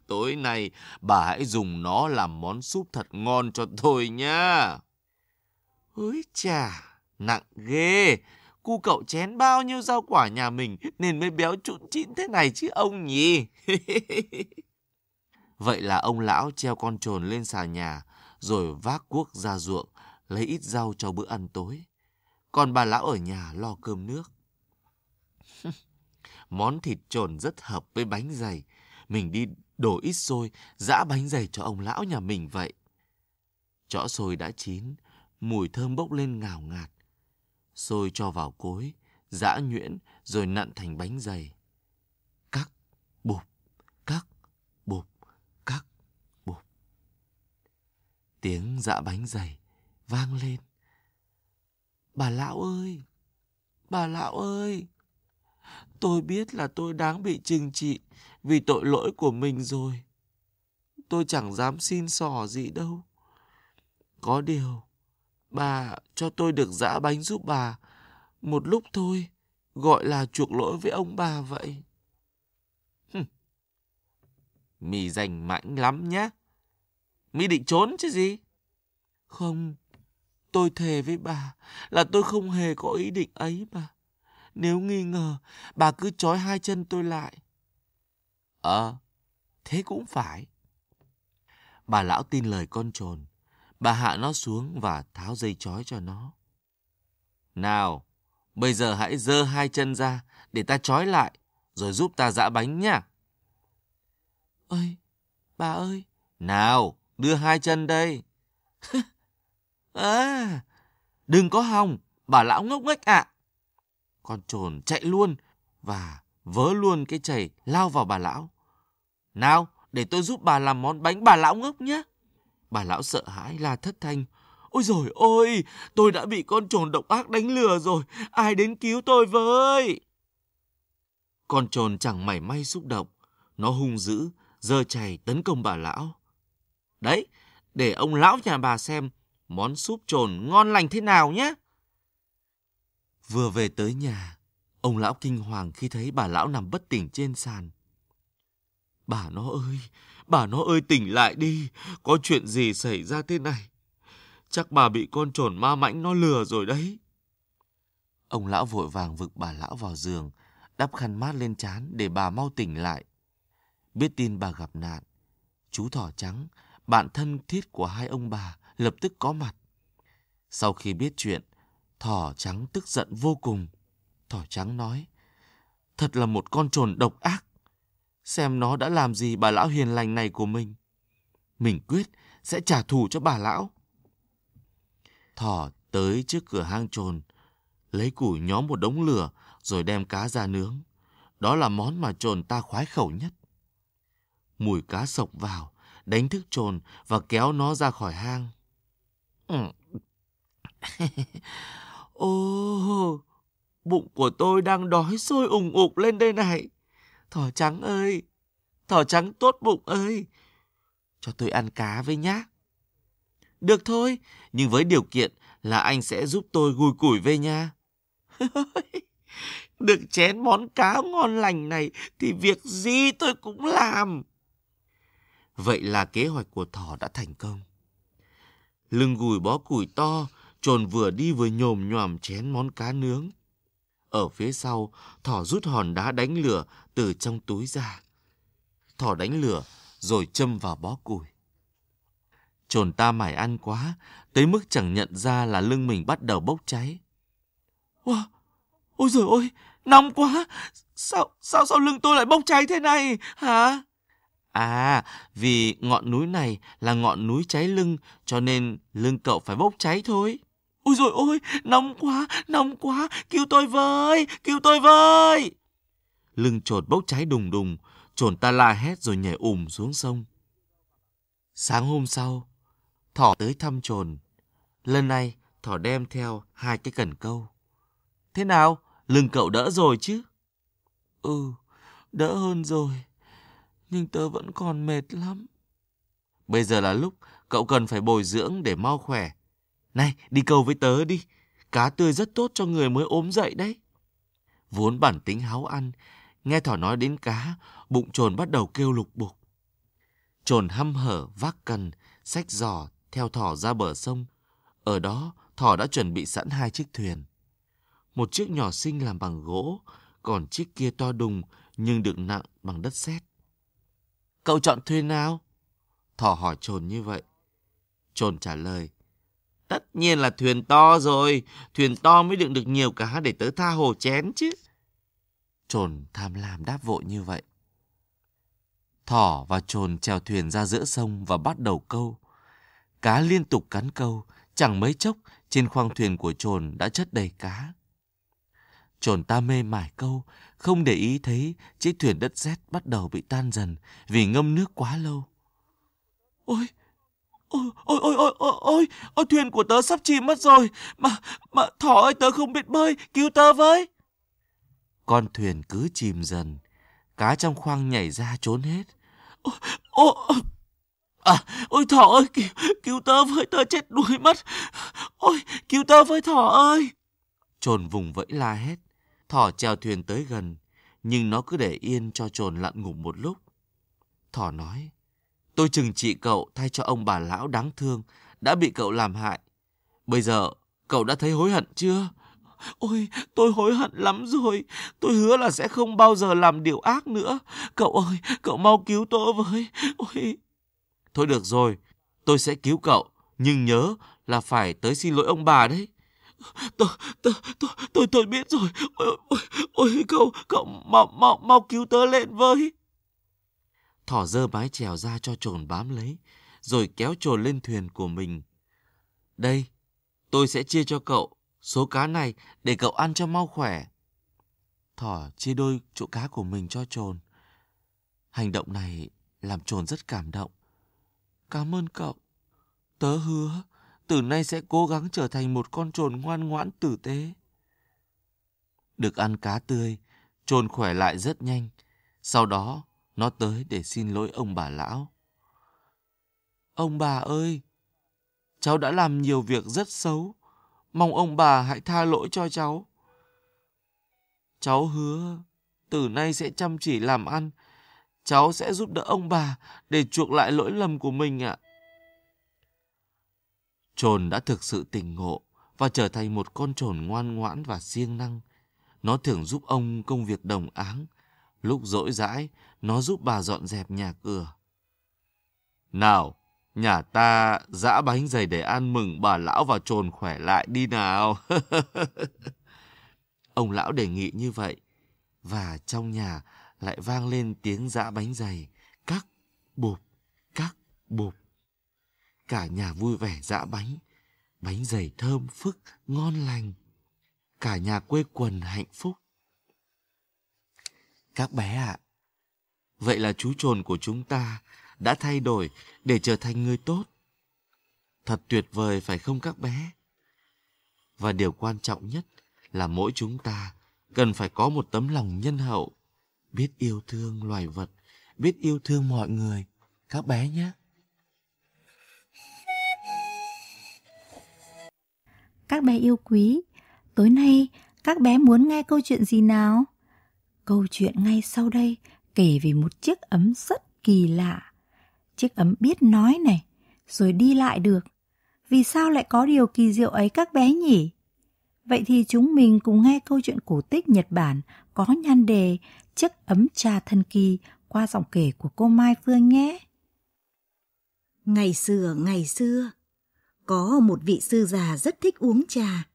Tối nay, bà hãy dùng nó làm món súp thật ngon cho tôi nhá. Úi chà, nặng ghê, cu cậu chén bao nhiêu rau quả nhà mình nên mới béo trụn trịn thế này chứ ông nhỉ. Vậy là ông lão treo con trồn lên xà nhà, rồi vác cuốc ra ruộng, lấy ít rau cho bữa ăn tối. Còn bà lão ở nhà lo cơm nước. Món thịt trồn rất hợp với bánh dày. Mình đi đổ ít xôi, giã bánh dày cho ông lão nhà mình vậy. Chõ xôi đã chín, mùi thơm bốc lên ngào ngạt. Xôi cho vào cối, giã nhuyễn, rồi nặn thành bánh dày. Cắc, bụp, cắc. Tiếng giã bánh dày vang lên. Bà lão ơi, tôi biết là tôi đáng bị trừng trị vì tội lỗi của mình rồi. Tôi chẳng dám xin xỏ gì đâu. Có điều, bà cho tôi được giã bánh giúp bà một lúc thôi, gọi là chuộc lỗi với ông bà vậy. Mì rành mãnh lắm nhá. Mì định trốn chứ gì? Không, tôi thề với bà là tôi không hề có ý định ấy bà. Nếu nghi ngờ, bà cứ trói hai chân tôi lại. Thế cũng phải. Bà lão tin lời con trồn. Bà hạ nó xuống và tháo dây trói cho nó. Nào, bây giờ hãy giơ hai chân ra để ta trói lại, rồi giúp ta giã bánh nhá. Ơi, bà ơi. Nào, đưa hai chân đây. Đừng có hòng, bà lão ngốc nghếch ạ. Con trồn chạy luôn và vớ luôn cái chày lao vào bà lão. Nào, để tôi giúp bà làm món bánh bà lão ngốc nhé. Bà lão sợ hãi la thất thanh. Ôi dồi ôi, tôi đã bị con trồn độc ác đánh lừa rồi. Ai đến cứu tôi với? Con trồn chẳng mảy may xúc động. Nó hung dữ, giơ chày tấn công bà lão. Đấy, để ông lão nhà bà xem món súp trồn ngon lành thế nào nhé. Vừa về tới nhà, ông lão kinh hoàng khi thấy bà lão nằm bất tỉnh trên sàn. Bà nó ơi tỉnh lại đi, có chuyện gì xảy ra thế này? Chắc bà bị con trồn ma mãnh nó lừa rồi đấy. Ông lão vội vàng vực bà lão vào giường, đắp khăn mát lên trán để bà mau tỉnh lại. Biết tin bà gặp nạn, chú Thỏ Trắng, bạn thân thiết của hai ông bà, lập tức có mặt. Sau khi biết chuyện, Thỏ Trắng tức giận vô cùng. Thỏ Trắng nói, thật là một con trồn độc ác. Xem nó đã làm gì bà lão hiền lành này của mình. Mình quyết sẽ trả thù cho bà lão. Thỏ tới trước cửa hang trồn, lấy củi nhóm một đống lửa rồi đem cá ra nướng. Đó là món mà trồn ta khoái khẩu nhất. Mùi cá sộc vào, đánh thức trồn và kéo nó ra khỏi hang. Ô, bụng của tôi đang đói sôi ùng ục lên đây này. Thỏ Trắng ơi, Thỏ Trắng tốt bụng ơi, cho tôi ăn cá với nhá. Được thôi, nhưng với điều kiện là anh sẽ giúp tôi gùi củi về nha. Được chén món cá ngon lành này thì việc gì tôi cũng làm. Vậy là kế hoạch của Thỏ đã thành công. Lưng gùi bó củi to, trồn vừa đi vừa nhồm nhòm chén món cá nướng. Ở phía sau, Thỏ rút hòn đá đánh lửa từ trong túi ra. Thỏ đánh lửa rồi châm vào bó củi. Trồn ta mải ăn quá, tới mức chẳng nhận ra là lưng mình bắt đầu bốc cháy. Wow, ôi giời ơi, nóng quá. Sao lưng tôi lại bốc cháy thế này hả? À, vì ngọn núi này là ngọn núi cháy lưng, cho nên lưng cậu phải bốc cháy thôi. Ôi dồi ôi, nóng quá, cứu tôi với, cứu tôi với. Lưng trồn bốc cháy đùng đùng, trồn ta la hét rồi nhảy ùm xuống sông. Sáng hôm sau, Thỏ tới thăm trồn. Lần này, Thỏ đem theo hai cái cần câu. Thế nào, lưng cậu đỡ rồi chứ? Ừ, đỡ hơn rồi, nhưng tớ vẫn còn mệt lắm. Bây giờ là lúc cậu cần phải bồi dưỡng để mau khỏe. Này, đi câu với tớ đi. Cá tươi rất tốt cho người mới ốm dậy đấy. Vốn bản tính háo ăn, nghe Thỏ nói đến cá, bụng trồn bắt đầu kêu lục bục. Trồn hăm hở vác cần, xách giỏ theo Thỏ ra bờ sông. Ở đó, Thỏ đã chuẩn bị sẵn hai chiếc thuyền. Một chiếc nhỏ xinh làm bằng gỗ, còn chiếc kia to đùng nhưng được nặng bằng đất sét. Cậu chọn thuyền nào? Thỏ hỏi trồn như vậy. Trồn trả lời, tất nhiên là thuyền to rồi, thuyền to mới đựng được nhiều cá để tớ tha hồ chén chứ. Trồn tham lam đáp vội như vậy. Thỏ và trồn chèo thuyền ra giữa sông và bắt đầu câu. Cá liên tục cắn câu, chẳng mấy chốc trên khoang thuyền của trồn đã chất đầy cá. Trồn ta mê mải câu, không để ý thấy chiếc thuyền đất sét bắt đầu bị tan dần vì ngâm nước quá lâu. Ôi, thuyền của tớ sắp chìm mất rồi. Mà Thỏ ơi, tớ không biết bơi, cứu tớ với. Con thuyền cứ chìm dần. Cá trong khoang nhảy ra trốn hết. Ôi thỏ ơi, cứu tớ với, tớ chết đuối mất. Ôi, cứu tớ với thỏ ơi. Chồn vùng vẫy la hét. Thỏ chèo thuyền tới gần, nhưng nó cứ để yên cho chồn lặn ngụp một lúc. Thỏ nói, tôi trừng trị cậu thay cho ông bà lão đáng thương đã bị cậu làm hại. Bây giờ cậu đã thấy hối hận chưa? Ôi, tôi hối hận lắm rồi. Tôi hứa là sẽ không bao giờ làm điều ác nữa. Cậu ơi, cậu mau cứu tôi với. Ôi. Thôi được rồi, tôi sẽ cứu cậu. Nhưng nhớ là phải tới xin lỗi ông bà đấy. Tôi biết rồi. Ôi, cậu mau cứu tớ lên với. Thỏ giơ mái chèo ra cho chồn bám lấy, rồi kéo chồn lên thuyền của mình. Đây, tôi sẽ chia cho cậu số cá này để cậu ăn cho mau khỏe. Thỏ chia đôi chỗ cá của mình cho chồn. Hành động này làm chồn rất cảm động. Cảm ơn cậu. Tớ hứa từ nay sẽ cố gắng trở thành một con chồn ngoan ngoãn tử tế. Được ăn cá tươi, chồn khỏe lại rất nhanh. Sau đó nó tới để xin lỗi ông bà lão. Ông bà ơi, cháu đã làm nhiều việc rất xấu. Mong ông bà hãy tha lỗi cho cháu. Cháu hứa từ nay sẽ chăm chỉ làm ăn. Cháu sẽ giúp đỡ ông bà để chuộc lại lỗi lầm của mình ạ. Chồn đã thực sự tỉnh ngộ và trở thành một con chồn ngoan ngoãn và siêng năng. Nó thường giúp ông công việc đồng áng. Lúc rỗi rãi, nó giúp bà dọn dẹp nhà cửa. Nào, nhà ta giã bánh dày để ăn mừng bà lão và chồn khỏe lại đi nào. Ông lão đề nghị như vậy, và trong nhà lại vang lên tiếng giã bánh dày. Các bụp, các bụp. Cả nhà vui vẻ giã bánh. Bánh dày thơm phức, ngon lành. Cả nhà quây quần hạnh phúc. Các bé ạ, vậy là chú chồn của chúng ta đã thay đổi để trở thành người tốt. Thật tuyệt vời phải không các bé? Và điều quan trọng nhất là mỗi chúng ta cần phải có một tấm lòng nhân hậu, biết yêu thương loài vật, biết yêu thương mọi người, các bé nhé. Các bé yêu quý, tối nay các bé muốn nghe câu chuyện gì nào? Câu chuyện ngay sau đây kể về một chiếc ấm rất kỳ lạ. Chiếc ấm biết nói này, rồi đi lại được. Vì sao lại có điều kỳ diệu ấy các bé nhỉ? Vậy thì chúng mình cùng nghe câu chuyện cổ tích Nhật Bản có nhan đề Chiếc ấm trà thần kỳ qua giọng kể của cô Mai Phương nhé. Ngày xưa, có một vị sư già rất thích uống trà.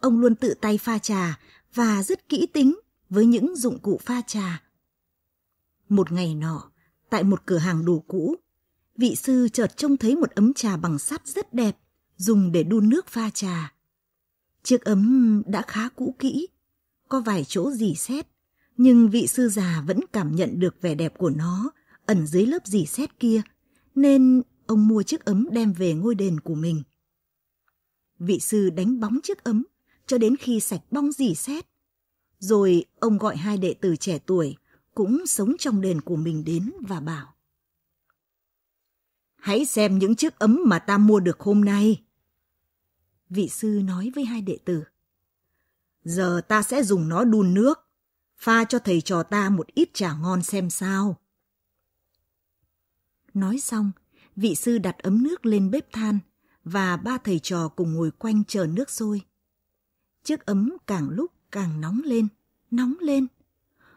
Ông luôn tự tay pha trà và rất kỹ tính với những dụng cụ pha trà. Một ngày nọ, tại một cửa hàng đồ cũ, vị sư chợt trông thấy một ấm trà bằng sắt rất đẹp, dùng để đun nước pha trà. Chiếc ấm đã khá cũ kỹ, có vài chỗ rỉ sét, nhưng vị sư già vẫn cảm nhận được vẻ đẹp của nó ẩn dưới lớp rỉ sét kia, nên ông mua chiếc ấm đem về ngôi đền của mình. Vị sư đánh bóng chiếc ấm cho đến khi sạch bong rỉ sét. Rồi ông gọi hai đệ tử trẻ tuổi cũng sống trong đền của mình đến và bảo: Hãy xem những chiếc ấm mà ta mua được hôm nay. Vị sư nói với hai đệ tử: Giờ ta sẽ dùng nó đun nước, pha cho thầy trò ta một ít trà ngon xem sao. Nói xong, vị sư đặt ấm nước lên bếp than và ba thầy trò cùng ngồi quanh chờ nước sôi. Chiếc ấm càng lúc càng nóng lên.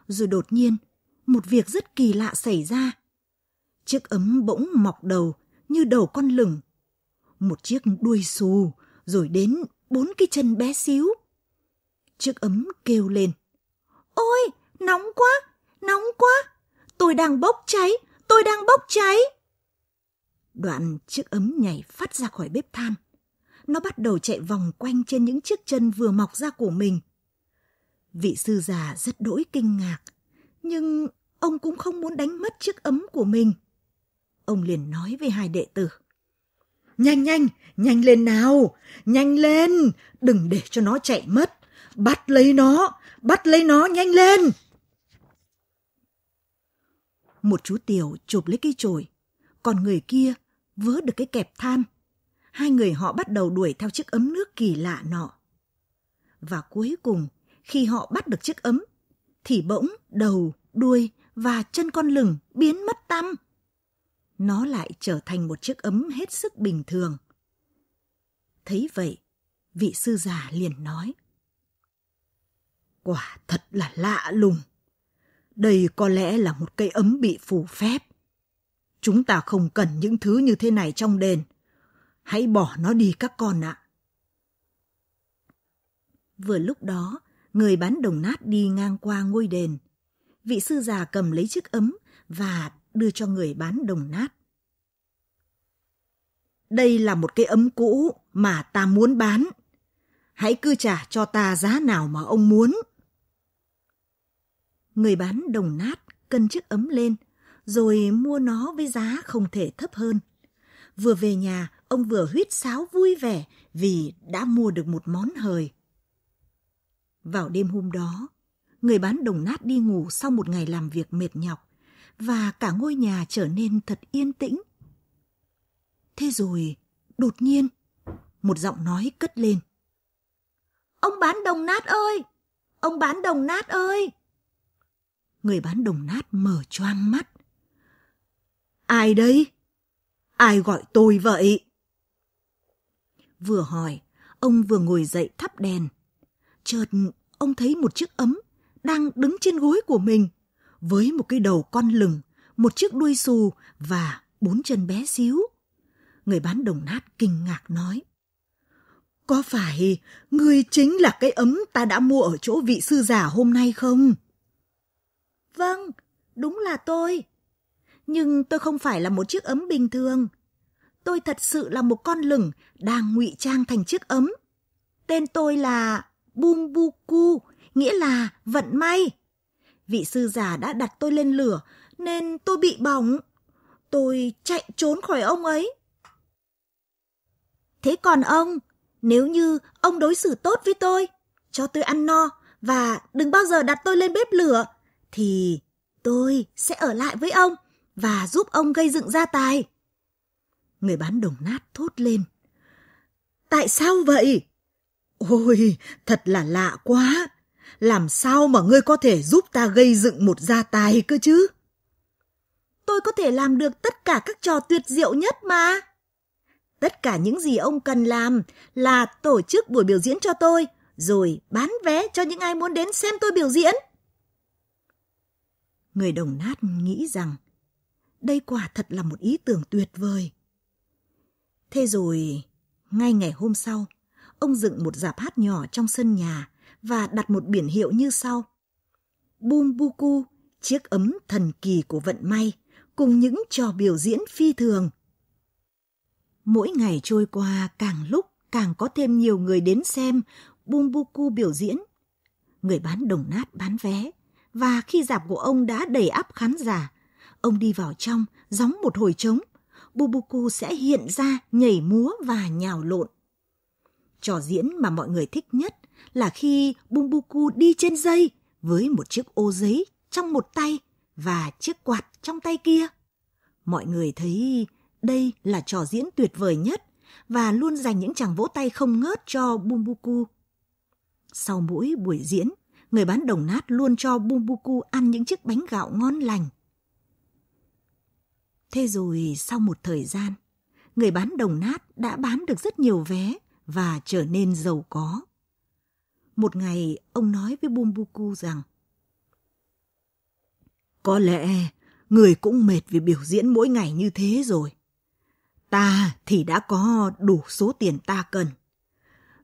Rồi đột nhiên, một việc rất kỳ lạ xảy ra. Chiếc ấm bỗng mọc đầu như đầu con lửng. Một chiếc đuôi xù, rồi đến 4 cái chân bé xíu. Chiếc ấm kêu lên: Ôi, nóng quá, tôi đang bốc cháy. Đoạn chiếc ấm nhảy phát ra khỏi bếp than. Nó bắt đầu chạy vòng quanh trên những chiếc chân vừa mọc ra của mình. Vị sư già rất đỗi kinh ngạc, nhưng ông cũng không muốn đánh mất chiếc ấm của mình. Ông liền nói với hai đệ tử: Nhanh lên, đừng để cho nó chạy mất. Bắt lấy nó, nhanh lên. Một chú tiểu chụp lấy cây chổi, còn người kia vớ được cái kẹp than. Hai người họ bắt đầu đuổi theo chiếc ấm nước kỳ lạ nọ. Và cuối cùng, khi họ bắt được chiếc ấm, thì bỗng đầu, đuôi và chân con lửng biến mất tăm. Nó lại trở thành một chiếc ấm hết sức bình thường. Thấy vậy, vị sư già liền nói: "Quả thật là lạ lùng. Đây có lẽ là một cây ấm bị phù phép. Chúng ta không cần những thứ như thế này trong đền. Hãy bỏ nó đi các con ạ." Vừa lúc đó, người bán đồng nát đi ngang qua ngôi đền. Vị sư già cầm lấy chiếc ấm và đưa cho người bán đồng nát. "Đây là một cái ấm cũ mà ta muốn bán. Hãy cứ trả cho ta giá nào mà ông muốn." Người bán đồng nát cân chiếc ấm lên, rồi mua nó với giá không thể thấp hơn. Vừa về nhà, ông vừa huýt sáo vui vẻ vì đã mua được một món hời. Vào đêm hôm đó, người bán đồng nát đi ngủ sau một ngày làm việc mệt nhọc, và cả ngôi nhà trở nên thật yên tĩnh. Thế rồi, đột nhiên, một giọng nói cất lên: "Ông bán đồng nát ơi! Ông bán đồng nát ơi!" Người bán đồng nát mở choang mắt. "Ai đấy? Ai gọi tôi vậy?" Vừa hỏi, ông vừa ngồi dậy thắp đèn. Chợt ông thấy một chiếc ấm đang đứng trên gối của mình, với một cái đầu con lửng, một chiếc đuôi xù và bốn chân bé xíu. Người bán đồng nát kinh ngạc nói: "Có phải ngươi chính là cái ấm ta đã mua ở chỗ vị sư già hôm nay không?" "Vâng, đúng là tôi. Nhưng tôi không phải là một chiếc ấm bình thường. Tôi thật sự là một con lửng đang ngụy trang thành chiếc ấm. Tên tôi là Bumbuku, nghĩa là vận may. Vị sư già đã đặt tôi lên lửa nên tôi bị bỏng. Tôi chạy trốn khỏi ông ấy. Thế còn ông, nếu như ông đối xử tốt với tôi, cho tôi ăn no và đừng bao giờ đặt tôi lên bếp lửa, thì tôi sẽ ở lại với ông và giúp ông gây dựng gia tài." Người bán đồng nát thốt lên: "Tại sao vậy? Ôi, thật là lạ quá. Làm sao mà ngươi có thể giúp ta gây dựng một gia tài cơ chứ?" "Tôi có thể làm được tất cả các trò tuyệt diệu nhất mà. Tất cả những gì ông cần làm là tổ chức buổi biểu diễn cho tôi, rồi bán vé cho những ai muốn đến xem tôi biểu diễn." Người đồng nát nghĩ rằng đây quả thật là một ý tưởng tuyệt vời. Thế rồi, ngay ngày hôm sau, ông dựng một rạp hát nhỏ trong sân nhà và đặt một biển hiệu như sau: "Bumbuku, chiếc ấm thần kỳ của vận may, cùng những trò biểu diễn phi thường." Mỗi ngày trôi qua, càng lúc càng có thêm nhiều người đến xem Bumbuku biểu diễn. Người bán đồng nát bán vé, và khi rạp của ông đã đầy ắp khán giả, ông đi vào trong, gióng một hồi trống, Bumbuku sẽ hiện ra nhảy múa và nhào lộn. Trò diễn mà mọi người thích nhất là khi Bumbuku đi trên dây với một chiếc ô giấy trong một tay và chiếc quạt trong tay kia. Mọi người thấy đây là trò diễn tuyệt vời nhất và luôn dành những tràng vỗ tay không ngớt cho Bumbuku. Sau mỗi buổi diễn, người bán đồng nát luôn cho Bumbuku ăn những chiếc bánh gạo ngon lành. Thế rồi sau một thời gian, người bán đồng nát đã bán được rất nhiều vé và trở nên giàu có. Một ngày, ông nói với Bumbuku rằng: "Có lẽ người cũng mệt vì biểu diễn mỗi ngày như thế rồi. Ta thì đã có đủ số tiền ta cần.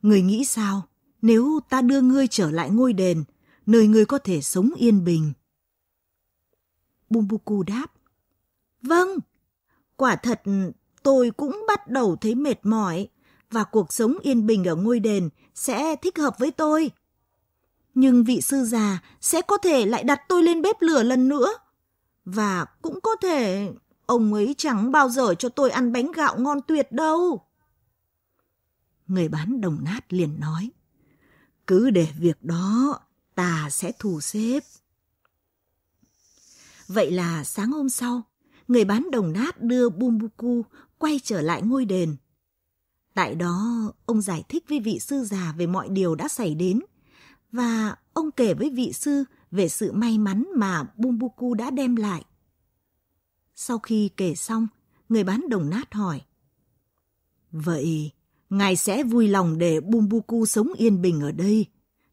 Người nghĩ sao nếu ta đưa ngươi trở lại ngôi đền, nơi ngươi có thể sống yên bình?" Bumbuku đáp: "Vâng, quả thật tôi cũng bắt đầu thấy mệt mỏi, và cuộc sống yên bình ở ngôi đền sẽ thích hợp với tôi. Nhưng vị sư già sẽ có thể lại đặt tôi lên bếp lửa lần nữa, và cũng có thể ông ấy chẳng bao giờ cho tôi ăn bánh gạo ngon tuyệt đâu." Người bán đồng nát liền nói: "Cứ để việc đó, ta sẽ thu xếp." Vậy là sáng hôm sau, người bán đồng nát đưa Bumbuku quay trở lại ngôi đền. Tại đó, ông giải thích với vị sư già về mọi điều đã xảy đến, và ông kể với vị sư về sự may mắn mà Bumbuku đã đem lại. Sau khi kể xong, người bán đồng nát hỏi: "Vậy, ngài sẽ vui lòng để Bumbuku sống yên bình ở đây,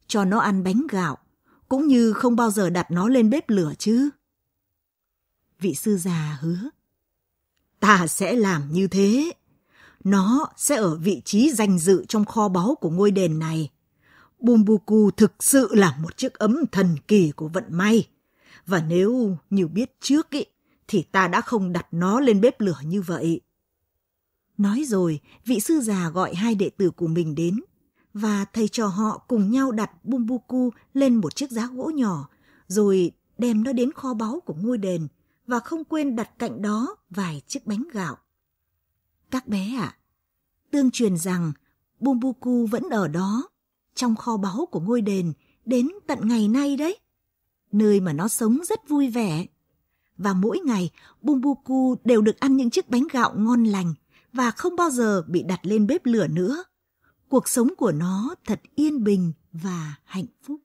cho nó ăn bánh gạo, cũng như không bao giờ đặt nó lên bếp lửa chứ?" Vị sư già hứa: "Ta sẽ làm như thế. Nó sẽ ở vị trí danh dự trong kho báu của ngôi đền này. Bumbuku thực sự là một chiếc ấm thần kỳ của vận may. Và nếu như biết trước ý, thì ta đã không đặt nó lên bếp lửa như vậy." Nói rồi, vị sư già gọi hai đệ tử của mình đến, và thầy trò họ cùng nhau đặt Bumbuku lên một chiếc giá gỗ nhỏ, rồi đem nó đến kho báu của ngôi đền, và không quên đặt cạnh đó vài chiếc bánh gạo. Các bé ạ, tương truyền rằng Bumbuku vẫn ở đó, trong kho báu của ngôi đền, đến tận ngày nay đấy, nơi mà nó sống rất vui vẻ. Và mỗi ngày, Bumbuku đều được ăn những chiếc bánh gạo ngon lành và không bao giờ bị đặt lên bếp lửa nữa. Cuộc sống của nó thật yên bình và hạnh phúc.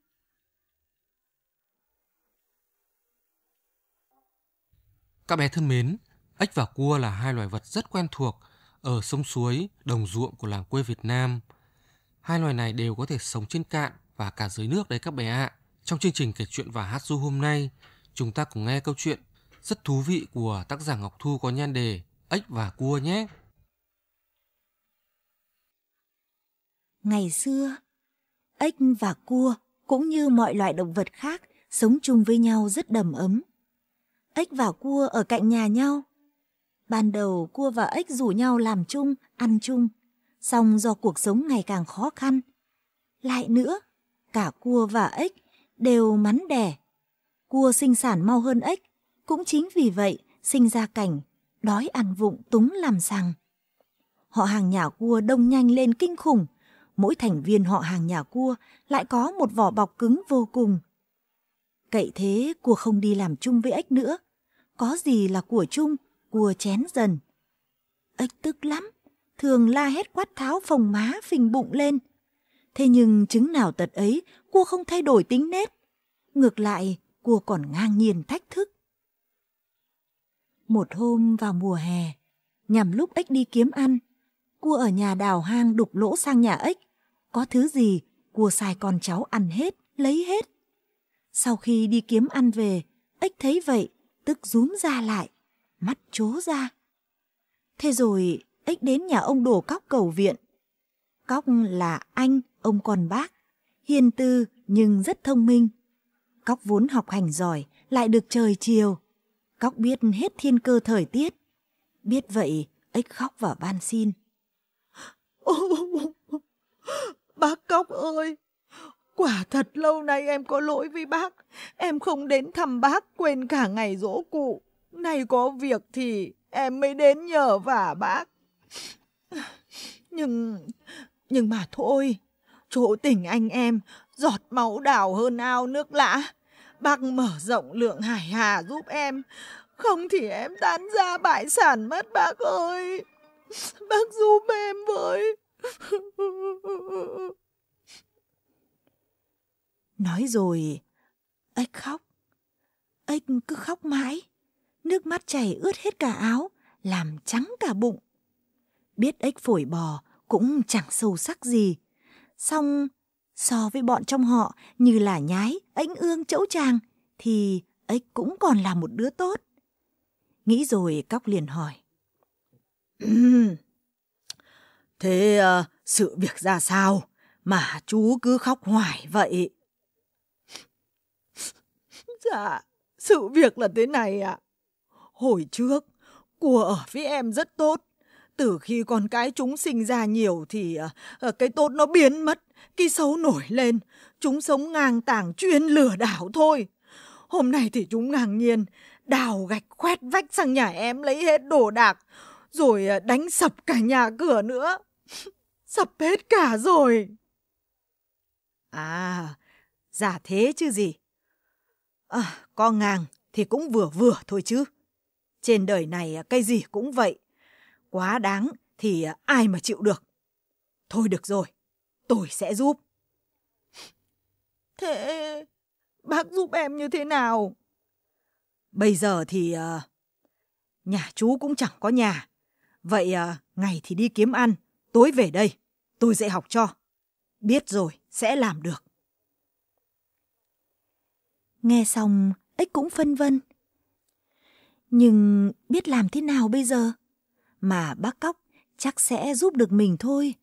Các bé thân mến, ếch và cua là hai loài vật rất quen thuộc ở sông suối, đồng ruộng của làng quê Việt Nam. Hai loài này đều có thể sống trên cạn và cả dưới nước đấy các bé ạ. Trong chương trình kể chuyện và hát ru hôm nay, chúng ta cùng nghe câu chuyện rất thú vị của tác giả Ngọc Thu có nhan đề Ếch và Cua nhé. Ngày xưa, ếch và cua cũng như mọi loại động vật khác sống chung với nhau rất đầm ấm. Ếch và cua ở cạnh nhà nhau. Ban đầu cua và ếch rủ nhau làm chung, ăn chung. Song do cuộc sống ngày càng khó khăn, lại nữa, cả cua và ếch đều mắn đẻ. Cua sinh sản mau hơn ếch, cũng chính vì vậy sinh ra cảnh đói ăn vụng túng làm sằng. Họ hàng nhà cua đông nhanh lên kinh khủng. Mỗi thành viên họ hàng nhà cua lại có một vỏ bọc cứng vô cùng. Cậy thế cua không đi làm chung với ếch nữa. Có gì là của chung, cua chén dần. Ếch tức lắm, thường la hét quát tháo phồng má phình bụng lên. Thế nhưng chứng nào tật ấy, cua không thay đổi tính nết. Ngược lại, cua còn ngang nhiên thách thức. Một hôm vào mùa hè, nhằm lúc ếch đi kiếm ăn, cua ở nhà đào hang đục lỗ sang nhà ếch. Có thứ gì, cua sai con cháu ăn hết, lấy hết. Sau khi đi kiếm ăn về, ếch thấy vậy, tức rúm ra lại, mắt trố ra. Thế rồi, ếch đến nhà ông Đồ Cóc cầu viện. Cóc là anh, ông con bác, hiền từ nhưng rất thông minh. Cóc vốn học hành giỏi, lại được trời chiều. Cóc biết hết thiên cơ thời tiết. Biết vậy, ếch khóc và van xin: "Ô, bác Cóc ơi, quả thật lâu nay em có lỗi với bác. Em không đến thăm bác, quên cả ngày giỗ cụ. Nay có việc thì em mới đến nhờ vả bác. Nhưng mà thôi, chỗ tình anh em giọt máu đào hơn ao nước lã. Bác mở rộng lượng hải hà giúp em, không thì em tan ra bại sản mất bác ơi. Bác giúp em với." Nói rồi, ếch khóc. Ếch cứ khóc mãi, nước mắt chảy ướt hết cả áo, làm trắng cả bụng. Biết ếch phổi bò cũng chẳng sâu sắc gì, song so với bọn trong họ như là Nhái, Ánh Ương, Chẫu Tràng thì ếch cũng còn là một đứa tốt. Nghĩ rồi Cóc liền hỏi: "Thế sự việc ra sao mà chú cứ khóc hoài vậy?" "Dạ, sự việc là thế này ạ. Hồi trước, cua ở với em rất tốt. Từ khi con cái chúng sinh ra nhiều thì cái tốt nó biến mất, cái xấu nổi lên. Chúng sống ngang tàng chuyên lừa đảo thôi. Hôm nay thì chúng ngang nhiên đào gạch khoét vách sang nhà em lấy hết đồ đạc, rồi đánh sập cả nhà cửa nữa. Sập hết cả rồi." "À, giả thế chứ gì. Có ngang thì cũng vừa vừa thôi chứ. Trên đời này cái gì cũng vậy. Quá đáng thì ai mà chịu được. Thôi được rồi, tôi sẽ giúp. Thế bác giúp em như thế nào? Bây giờ thì nhà chú cũng chẳng có nhà. Vậy ngày thì đi kiếm ăn, tối về đây, tôi dạy học cho. Biết rồi, sẽ làm được. Nghe xong, Ích cũng phân vân. Nhưng biết làm thế nào bây giờ? Mà bác Cóc chắc sẽ giúp được mình thôi.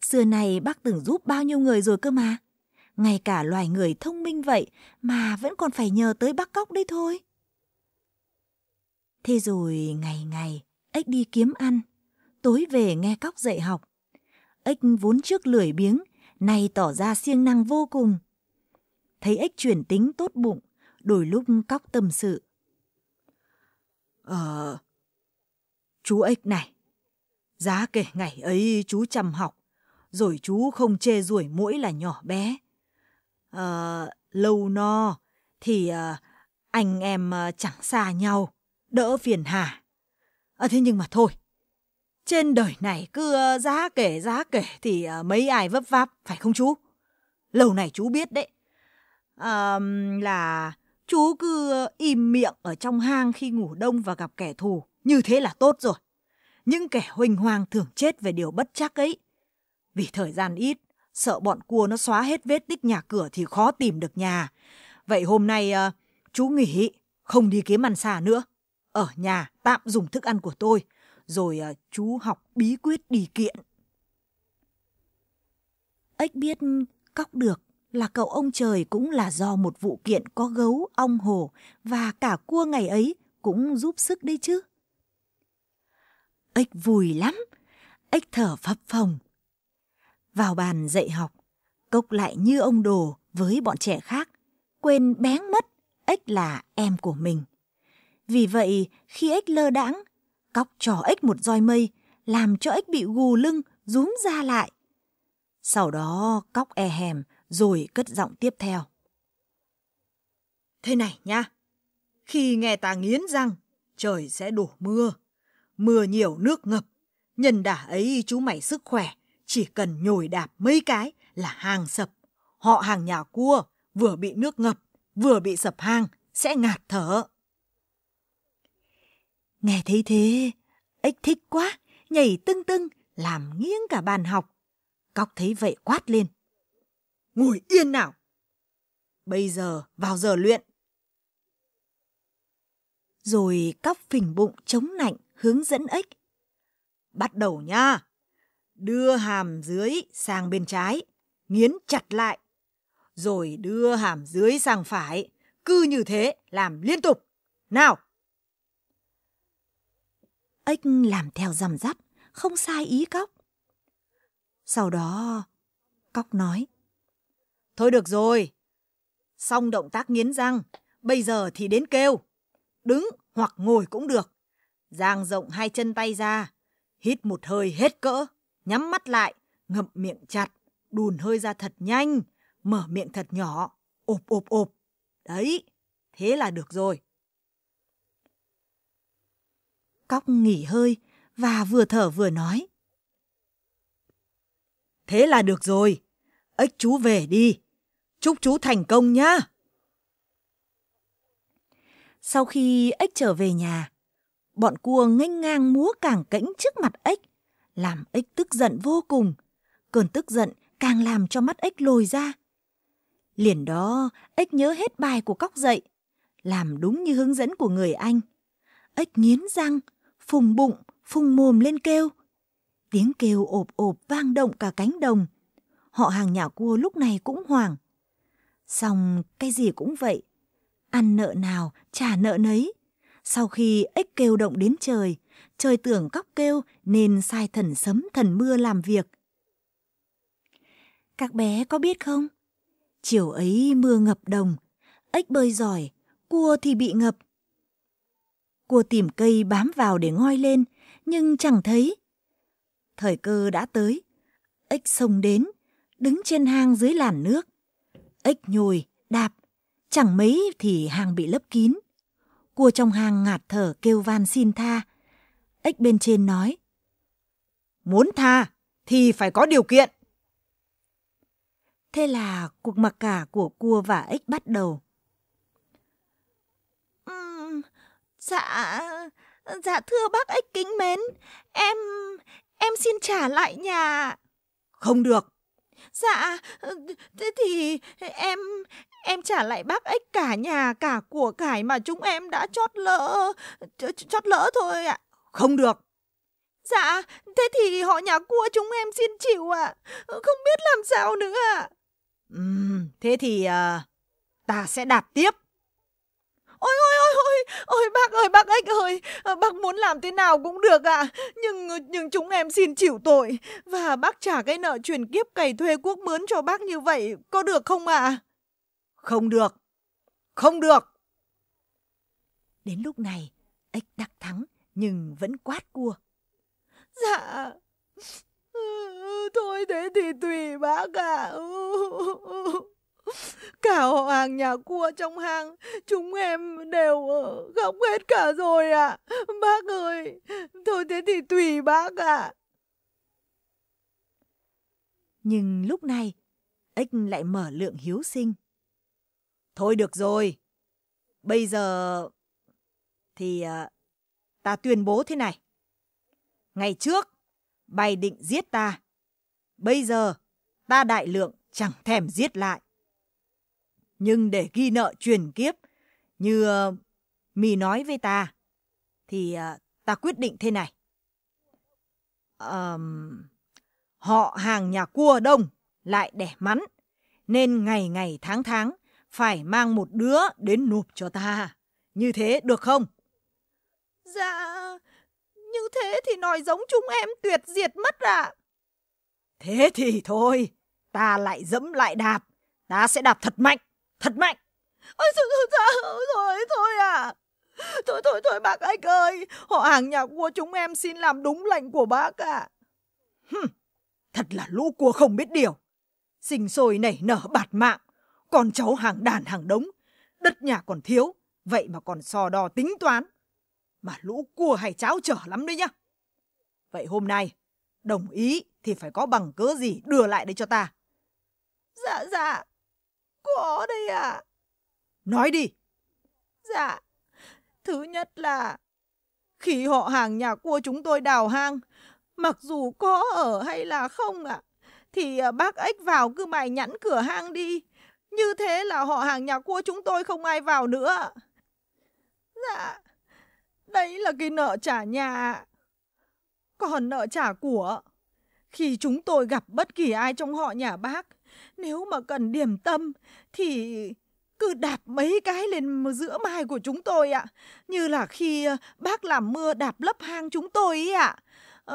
Xưa này bác từng giúp bao nhiêu người rồi cơ mà. Ngay cả loài người thông minh vậy mà vẫn còn phải nhờ tới bác Cóc đấy thôi. Thế rồi ngày ngày Ếch đi kiếm ăn, tối về nghe Cóc dạy học. Ếch vốn trước lười biếng, nay tỏ ra siêng năng vô cùng. Thấy Ếch chuyển tính tốt bụng, đôi lúc Cóc tâm sự. Chú Ếch này, giá kể ngày ấy chú chăm học, rồi chú không chê ruổi mỗi là nhỏ bé. Lâu no thì anh em chẳng xa nhau, đỡ phiền hà. Thế nhưng mà thôi, trên đời này cứ giá kể thì mấy ai vấp váp, phải không chú? Lâu này chú biết đấy, là chú cứ im miệng ở trong hang khi ngủ đông và gặp kẻ thù, như thế là tốt rồi. Những kẻ huênh hoang thường chết về điều bất trắc ấy. Vì thời gian ít, sợ bọn cua nó xóa hết vết tích nhà cửa thì khó tìm được nhà. Vậy hôm nay chú nghỉ, không đi kiếm ăn xa nữa. Ở nhà tạm dùng thức ăn của tôi, rồi chú học bí quyết đi kiện. Ếch biết Cóc được là cậu ông trời cũng là do một vụ kiện có gấu, ong hồ và cả cua ngày ấy cũng giúp sức đấy chứ. Ếch vui lắm, Ếch thở phập phồng. Vào bàn dạy học, Cốc lại như ông đồ với bọn trẻ khác, quên bén mất Ếch là em của mình. Vì vậy, khi Ếch lơ đãng, Cóc cho Ếch một roi mây, làm cho Ếch bị gù lưng, rúm ra lại. Sau đó, Cóc e hèm, rồi cất giọng tiếp theo. Thế này nha, khi nghe ta nghiến răng, trời sẽ đổ mưa. Mưa nhiều nước ngập, nhân đả ấy chú mày sức khỏe, chỉ cần nhồi đạp mấy cái là hang sập. Họ hàng nhà cua, vừa bị nước ngập, vừa bị sập hang, sẽ ngạt thở. Nghe thấy thế, Ếch thích quá, nhảy tưng tưng, làm nghiêng cả bàn học. Cóc thấy vậy quát lên. Ngồi yên nào! Bây giờ vào giờ luyện. Rồi Cóc phình bụng chống nạnh hướng dẫn Ếch. Bắt đầu nha! Đưa hàm dưới sang bên trái, nghiến chặt lại. Rồi đưa hàm dưới sang phải, cứ như thế làm liên tục. Nào! Ếch làm theo dằm dắp, không sai ý Cóc. Sau đó, Cóc nói. Thôi được rồi, xong động tác nghiến răng, bây giờ thì đến kêu. Đứng hoặc ngồi cũng được. Dang rộng hai chân tay ra, hít một hơi hết cỡ, nhắm mắt lại, ngậm miệng chặt, đùn hơi ra thật nhanh, mở miệng thật nhỏ, ộp ộp ộp. Đấy, thế là được rồi. Cóc nghỉ hơi và vừa thở vừa nói. Thế là được rồi, Ếch chú về đi, chúc chú thành công nhá. Sau khi Ếch trở về nhà, bọn cua nghênh ngang múa cảng cẫnh trước mặt Ếch, làm Ếch tức giận vô cùng. Cơn tức giận càng làm cho mắt Ếch lồi ra. Liền đó, Ếch nhớ hết bài của Cóc dạy, làm đúng như hướng dẫn của người anh. Ếch nghiến răng, phùng bụng, phùng mồm lên kêu. Tiếng kêu ộp ộp vang động cả cánh đồng. Họ hàng nhà cua lúc này cũng hoảng. Xong cái gì cũng vậy, ăn nợ nào trả nợ nấy. Sau khi Ếch kêu động đến trời, trời tưởng Cóc kêu nên sai thần sấm thần mưa làm việc. Các bé có biết không? Chiều ấy mưa ngập đồng, Ếch bơi giỏi, cua thì bị ngập. Cua tìm cây bám vào để ngoi lên, nhưng chẳng thấy. Thời cơ đã tới, Ếch xông đến, đứng trên hang dưới làn nước. Ếch nhồi, đạp, chẳng mấy thì hang bị lấp kín. Cua trong hang ngạt thở kêu van xin tha. Ếch bên trên nói: muốn tha thì phải có điều kiện. Thế là cuộc mặc cả của cua và ếch bắt đầu. Dạ thưa bác ếch kính mến, em xin trả lại nhà. Không được. Dạ, thế thì em trả lại bác ếch cả nhà cả của cải mà chúng em đã chót lỡ thôi ạ. Không được. Dạ, thế thì họ nhà cua chúng em xin chịu ạ. Không biết làm sao nữa ạ. Thế thì ta sẽ đạp tiếp. Ôi bác ơi, bác ếch ơi, bác muốn làm thế nào cũng được ạ. Nhưng chúng em xin chịu tội. Và bác trả cái nợ chuyển kiếp cày thuê cuốc mướn cho bác như vậy có được không ạ? Không được. Không được. Đến lúc này, ếch đắc thắng nhưng vẫn quát cua: dạ, thôi thế thì tùy bác ạ. Cả họ hàng nhà cua trong hang chúng em đều khóc hết cả rồi ạ. Bác ơi, thôi thế thì tùy bác ạ. Nhưng lúc này ếch lại mở lượng hiếu sinh: thôi được rồi, bây giờ thì ta tuyên bố thế này. Ngày trước bày định giết ta, bây giờ ta đại lượng chẳng thèm giết lại. Nhưng để ghi nợ truyền kiếp như mì nói với ta, thì ta quyết định thế này. Họ hàng nhà cua đông lại đẻ mắn, nên ngày ngày tháng tháng phải mang một đứa đến nộp cho ta. Như thế được không? Dạ, như thế thì nòi giống chúng em tuyệt diệt mất ạ. Thế thì thôi, ta lại dẫm lại đạp. Ta sẽ đạp thật mạnh. Thật mạnh. Ôi thôi à. Thôi bác ếch ơi, họ hàng nhà cua chúng em xin làm đúng lệnh của bác ạ. Thật là lũ cua không biết điều, sinh sôi nảy nở bạt mạng, con cháu hàng đàn hàng đống, đất nhà còn thiếu, vậy mà còn so đo tính toán. Mà lũ cua hay cháo trở lắm đấy nhá. Vậy hôm nay đồng ý thì phải có bằng cớ gì đưa lại đây cho ta. Dạ có đây ạ. Nói đi. Dạ, thứ nhất là khi họ hàng nhà cua chúng tôi đào hang, mặc dù có ở hay là không ạ, thì bác ếch vào cứ mài nhẵn cửa hang đi. Như thế là họ hàng nhà cua chúng tôi không ai vào nữa. Dạ, đấy là cái nợ trả nhà. Còn nợ trả của, khi chúng tôi gặp bất kỳ ai trong họ nhà bác, nếu mà cần điểm tâm thì cứ đạp mấy cái lên giữa mai của chúng tôi ạ. Như là khi bác làm mưa đạp lấp hang chúng tôi ấy ạ.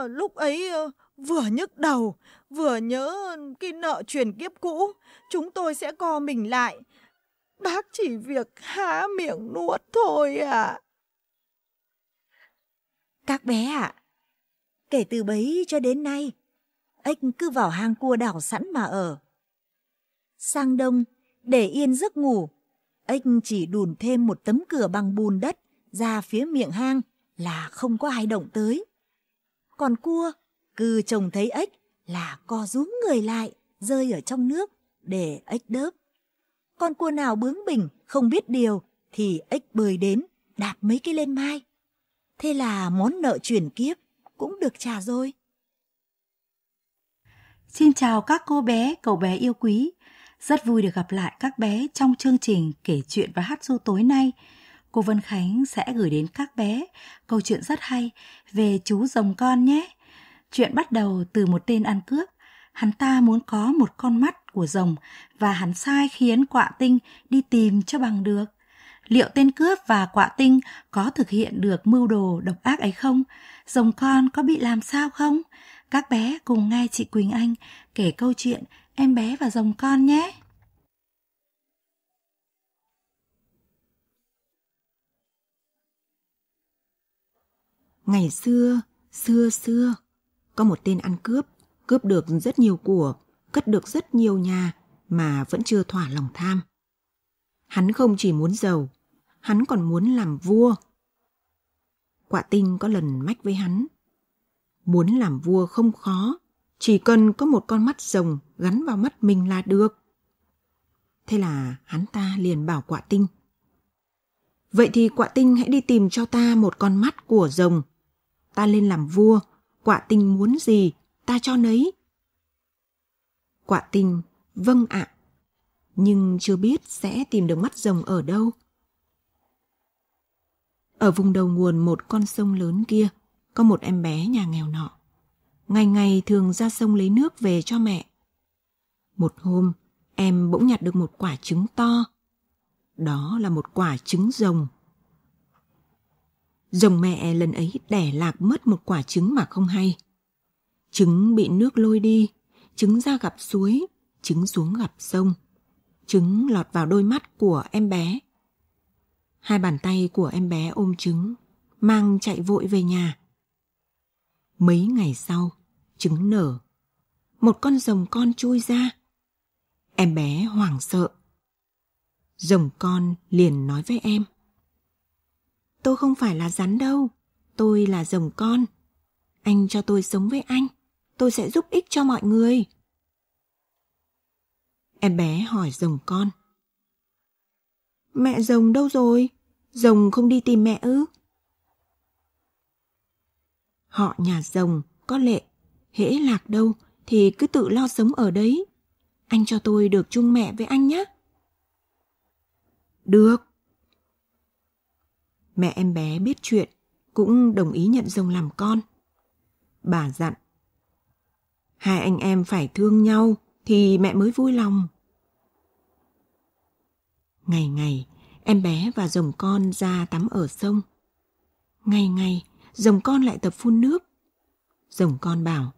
Lúc ấy vừa nhức đầu, vừa nhớ cái nợ truyền kiếp cũ, chúng tôi sẽ co mình lại. Bác chỉ việc há miệng nuốt thôi ạ. Các bé ạ, kể từ bấy cho đến nay, ếch cứ vào hang cua đảo sẵn mà ở. Sang đông, để yên giấc ngủ, ếch chỉ đùn thêm một tấm cửa bằng bùn đất ra phía miệng hang là không có ai động tới. Còn cua, cứ trông thấy ếch là co rúm người lại, rơi ở trong nước để ếch đớp. Con cua nào bướng bỉnh, không biết điều thì ếch bơi đến, đạp mấy cái lên mai. Thế là món nợ chuyển kiếp cũng được trả rồi. Xin chào các cô bé, cậu bé yêu quý. Rất vui được gặp lại các bé trong chương trình kể chuyện và hát ru tối nay. Cô Vân Khánh sẽ gửi đến các bé câu chuyện rất hay về chú rồng con nhé. Chuyện bắt đầu từ một tên ăn cướp. Hắn ta muốn có một con mắt của rồng và hắn sai khiến quạ tinh đi tìm cho bằng được. Liệu tên cướp và quạ tinh có thực hiện được mưu đồ độc ác ấy không? Rồng con có bị làm sao không? Các bé cùng nghe chị Quỳnh Anh kể câu chuyện Em bé và rồng con nhé. Ngày xưa, có một tên ăn cướp, cướp được rất nhiều của, cất được rất nhiều nhà mà vẫn chưa thỏa lòng tham. Hắn không chỉ muốn giàu, hắn còn muốn làm vua. Quả Tinh có lần mách với hắn, muốn làm vua không khó, chỉ cần có một con mắt rồng gắn vào mắt mình là được. Thế là hắn ta liền bảo Quả Tinh, vậy thì Quả Tinh hãy đi tìm cho ta một con mắt của rồng. Ta lên làm vua, Quả Tinh muốn gì, ta cho nấy. Quả Tinh vâng ạ, nhưng chưa biết sẽ tìm được mắt rồng ở đâu. Ở vùng đầu nguồn một con sông lớn kia, có một em bé nhà nghèo nọ. Ngày ngày thường ra sông lấy nước về cho mẹ. Một hôm, em bỗng nhặt được một quả trứng to. Đó là một quả trứng rồng. Rồng mẹ lần ấy đẻ lạc mất một quả trứng mà không hay. Trứng bị nước lôi đi, trứng ra gặp suối, trứng xuống gặp sông. Trứng lọt vào đôi mắt của em bé. Hai bàn tay của em bé ôm trứng, mang chạy vội về nhà. Mấy ngày sau, trứng nở. Một con rồng con chui ra. Em bé hoảng sợ. Rồng con liền nói với em, tôi không phải là rắn đâu, tôi là rồng con. Anh cho tôi sống với anh, tôi sẽ giúp ích cho mọi người. Em bé hỏi rồng con, mẹ rồng đâu rồi? Rồng không đi tìm mẹ ư? Họ nhà rồng có lệ, hễ lạc đâu thì cứ tự lo sống ở đấy. Anh cho tôi được chung mẹ với anh nhé. Được. Mẹ em bé biết chuyện, cũng đồng ý nhận rồng làm con. Bà dặn, hai anh em phải thương nhau thì mẹ mới vui lòng. Ngày ngày, em bé và rồng con ra tắm ở sông. Ngày ngày, rồng con lại tập phun nước. Rồng con bảo,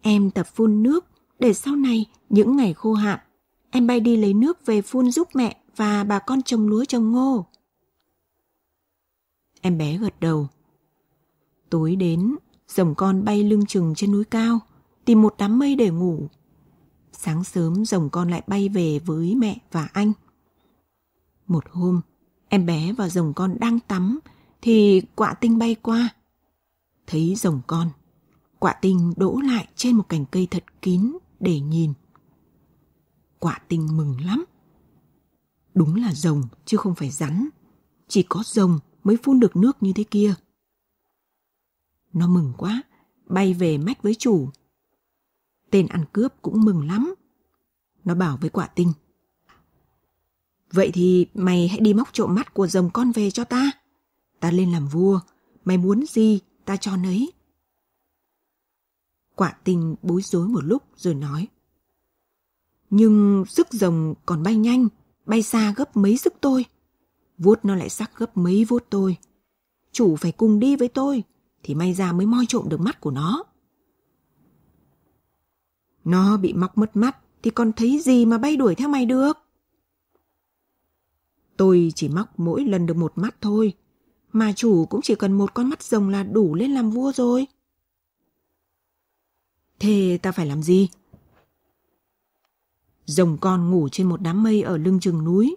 em tập phun nước để sau này những ngày khô hạn, em bay đi lấy nước về phun giúp mẹ và bà con trồng lúa trồng ngô. Em bé gật đầu. Tối đến, rồng con bay lưng chừng trên núi cao, tìm một đám mây để ngủ. Sáng sớm rồng con lại bay về với mẹ và anh. Một hôm, em bé và rồng con đang tắm thì Quạ Tinh bay qua. Thấy rồng con, Quạ Tinh đỗ lại trên một cành cây thật kín để nhìn. Quạ Tinh mừng lắm. Đúng là rồng chứ không phải rắn. Chỉ có rồng mới phun được nước như thế kia. Nó mừng quá, bay về mách với chủ. Tên ăn cướp cũng mừng lắm. Nó bảo với Quạ Tinh, vậy thì mày hãy đi móc trộm mắt của rồng con về cho ta. Ta lên làm vua, mày muốn gì ta cho nấy. Quạ Tinh bối rối một lúc rồi nói, nhưng sức rồng còn bay nhanh, bay xa gấp mấy sức tôi. Vuốt nó lại sắc gấp mấy vuốt tôi. Chủ phải cùng đi với tôi thì may ra mới moi trộm được mắt của nó. Nó bị móc mất mắt thì còn thấy gì mà bay đuổi theo mày được. Tôi chỉ móc mỗi lần được một mắt thôi, mà chủ cũng chỉ cần một con mắt rồng là đủ lên làm vua rồi. Thế ta phải làm gì? Rồng con ngủ trên một đám mây ở lưng chừng núi.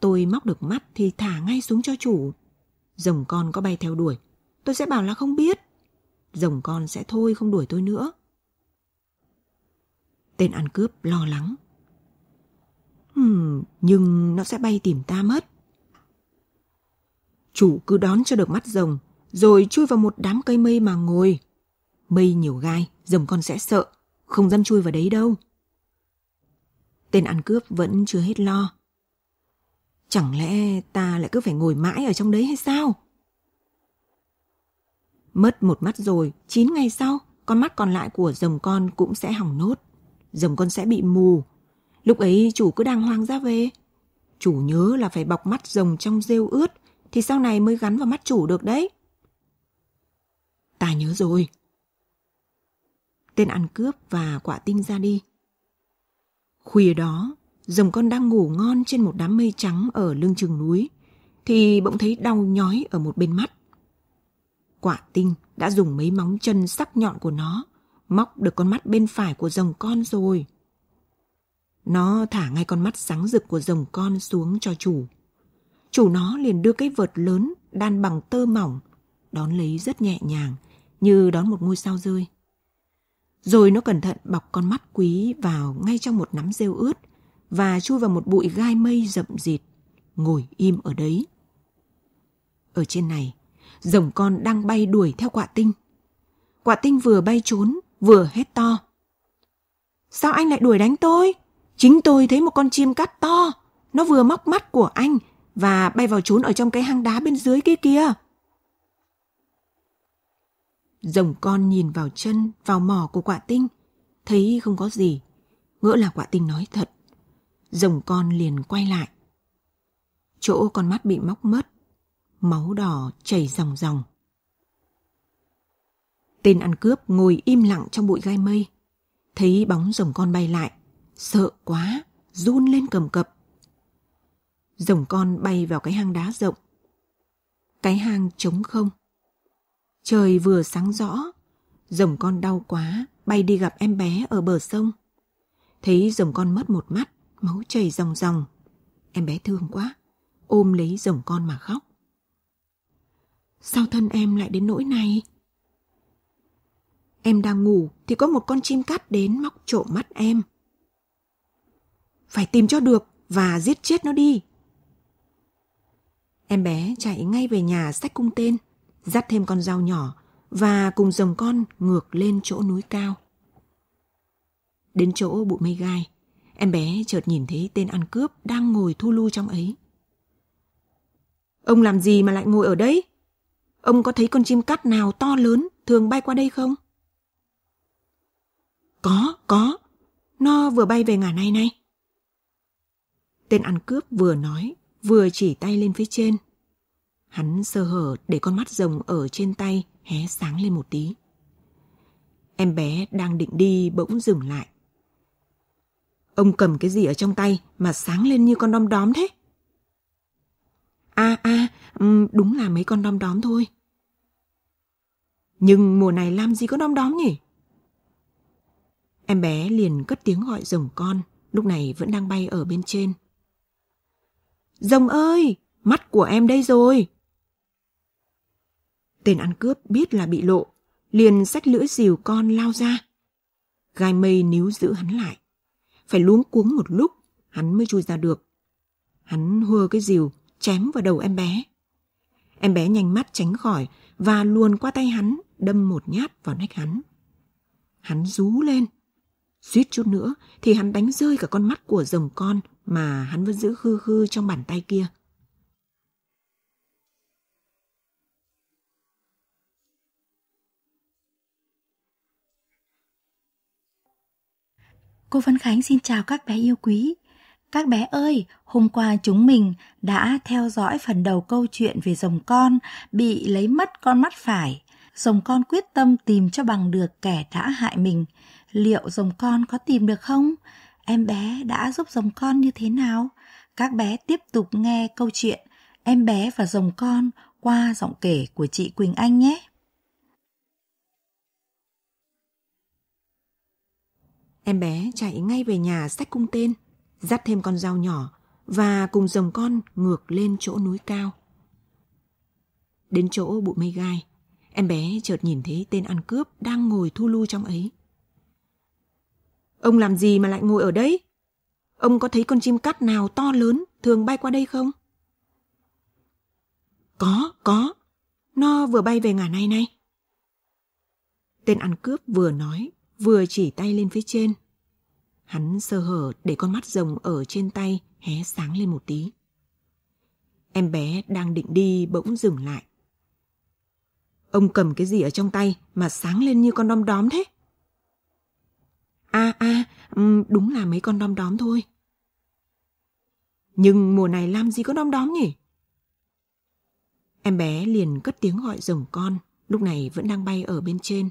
Tôi móc được mắt thì thả ngay xuống cho chủ. Rồng con có bay theo đuổi, tôi sẽ bảo là không biết. Rồng con sẽ thôi không đuổi tôi nữa. Tên ăn cướp lo lắng. Nhưng nó sẽ bay tìm ta mất. Chủ cứ đón cho được mắt rồng, rồi chui vào một đám cây mây mà ngồi. Mây nhiều gai, rồng con sẽ sợ, không dám chui vào đấy đâu. Tên ăn cướp vẫn chưa hết lo. Chẳng lẽ ta lại cứ phải ngồi mãi ở trong đấy hay sao? Mất một mắt rồi, 9 ngày sau, con mắt còn lại của rồng con cũng sẽ hỏng nốt. Rồng con sẽ bị mù. Lúc ấy chủ cứ đàng hoàng ra về. Chủ nhớ là phải bọc mắt rồng trong rêu ướt thì sau này mới gắn vào mắt chủ được đấy. Ta nhớ rồi. Tên ăn cướp và Quạ Tinh ra đi. Khuya đó, rồng con đang ngủ ngon trên một đám mây trắng ở lưng chừng núi thì bỗng thấy đau nhói ở một bên mắt. Quạ Tinh đã dùng mấy móng chân sắc nhọn của nó móc được con mắt bên phải của rồng con rồi. Nó thả ngay con mắt sáng rực của rồng con xuống cho chủ. Chủ nó liền đưa cái vợt lớn đan bằng tơ mỏng, đón lấy rất nhẹ nhàng, như đón một ngôi sao rơi. Rồi nó cẩn thận bọc con mắt Quý vào ngay trong một nắm rêu ướt và chui vào một bụi gai mây rậm rịt, ngồi im ở đấy. Ở trên này, rồng con đang bay đuổi theo quạ tinh. Quạ tinh vừa bay trốn, vừa hét to. Sao anh lại đuổi đánh tôi? Chính tôi thấy một con chim cắt to. Nó vừa móc mắt của anh và bay vào trốn ở trong cái hang đá bên dưới kia kìa. Rồng con nhìn vào chân, vào mỏ của quạ tinh, thấy không có gì. Ngỡ là quạ tinh nói thật. Rồng con liền quay lại. Chỗ con mắt bị móc mất, máu đỏ chảy ròng ròng. Tên ăn cướp ngồi im lặng trong bụi gai mây, thấy bóng rồng con bay lại, sợ quá, run lên cầm cập. Rồng con bay vào cái hang đá rộng. Cái hang trống không. Trời vừa sáng rõ, rồng con đau quá, bay đi gặp em bé ở bờ sông. Thấy rồng con mất một mắt, máu chảy ròng ròng. Em bé thương quá, ôm lấy rồng con mà khóc. Sao thân em lại đến nỗi này? Em đang ngủ thì có một con chim cắt đến móc trộm mắt em. Phải tìm cho được và giết chết nó đi. Em bé chạy ngay về nhà xách cung tên, dắt thêm con dao nhỏ và cùng rồng con ngược lên chỗ núi cao. Đến chỗ bụi mây gai, em bé chợt nhìn thấy tên ăn cướp đang ngồi thu lu trong ấy. Ông làm gì mà lại ngồi ở đấy? Ông có thấy con chim cắt nào to lớn thường bay qua đây không? Có. Nó vừa bay về ngả này này. Tên ăn cướp vừa nói, vừa chỉ tay lên phía trên. Hắn sơ hở để con mắt rồng ở trên tay hé sáng lên một tí. Em bé đang định đi bỗng dừng lại. Ông cầm cái gì ở trong tay mà sáng lên như con đom đóm thế? Đúng là mấy con đom đóm thôi. Nhưng mùa này làm gì có đom đóm nhỉ? Em bé liền cất tiếng gọi rồng con, lúc này vẫn đang bay ở bên trên. Rồng ơi, mắt của em đây rồi. Tên ăn cướp biết là bị lộ, liền xách lưỡi rìu con lao ra. Gai mây níu giữ hắn lại. Phải luống cuống một lúc, hắn mới chui ra được. Hắn hùa cái rìu, chém vào đầu em bé. Em bé nhanh mắt tránh khỏi và luồn qua tay hắn, đâm một nhát vào nách hắn. Hắn rú lên. Suýt chút nữa thì hắn đánh rơi cả con mắt của rồng con mà hắn vẫn giữ khư khư trong bàn tay kia. Cô Vân Khánh xin chào các bé yêu quý. Các bé ơi, hôm qua chúng mình đã theo dõi phần đầu câu chuyện về rồng con bị lấy mất con mắt phải. Rồng con quyết tâm tìm cho bằng được kẻ đã hại mình. Liệu rồng con có tìm được không? Em bé đã giúp rồng con như thế nào? Các bé tiếp tục nghe câu chuyện Em bé và rồng con qua giọng kể của chị Quỳnh Anh nhé. Em bé chạy ngay về nhà xách cung tên, dắt thêm con dao nhỏ và cùng rồng con ngược lên chỗ núi cao. Đến chỗ bụi mây gai, em bé chợt nhìn thấy tên ăn cướp đang ngồi thu lu trong ấy. Ông làm gì mà lại ngồi ở đấy? Ông có thấy con chim cắt nào to lớn thường bay qua đây không? Có. Nó vừa bay về ngả này này. Tên ăn cướp vừa nói, vừa chỉ tay lên phía trên. Hắn sơ hở để con mắt rồng ở trên tay hé sáng lên một tí. Em bé đang định đi bỗng dừng lại. Ông cầm cái gì ở trong tay mà sáng lên như con đom đóm thế? Đúng là mấy con đom đóm thôi. Nhưng mùa này làm gì có đom đóm nhỉ? Em bé liền cất tiếng gọi rồng con, lúc này vẫn đang bay ở bên trên.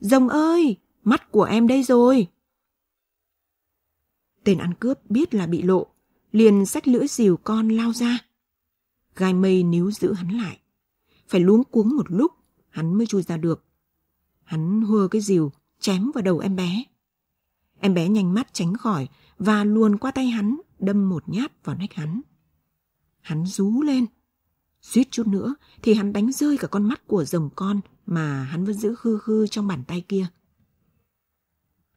Rồng ơi, mắt của em đây rồi. Tên ăn cướp biết là bị lộ, liền xách lưỡi rìu con lao ra. Gai mây níu giữ hắn lại. Phải luống cuống một lúc, hắn mới chui ra được. Hắn hùa cái rìu, chém vào đầu em bé. Em bé nhanh mắt tránh khỏi và luồn qua tay hắn, đâm một nhát vào nách hắn. Hắn rú lên. Suýt chút nữa thì hắn đánh rơi cả con mắt của rồng con mà hắn vẫn giữ khư khư trong bàn tay kia.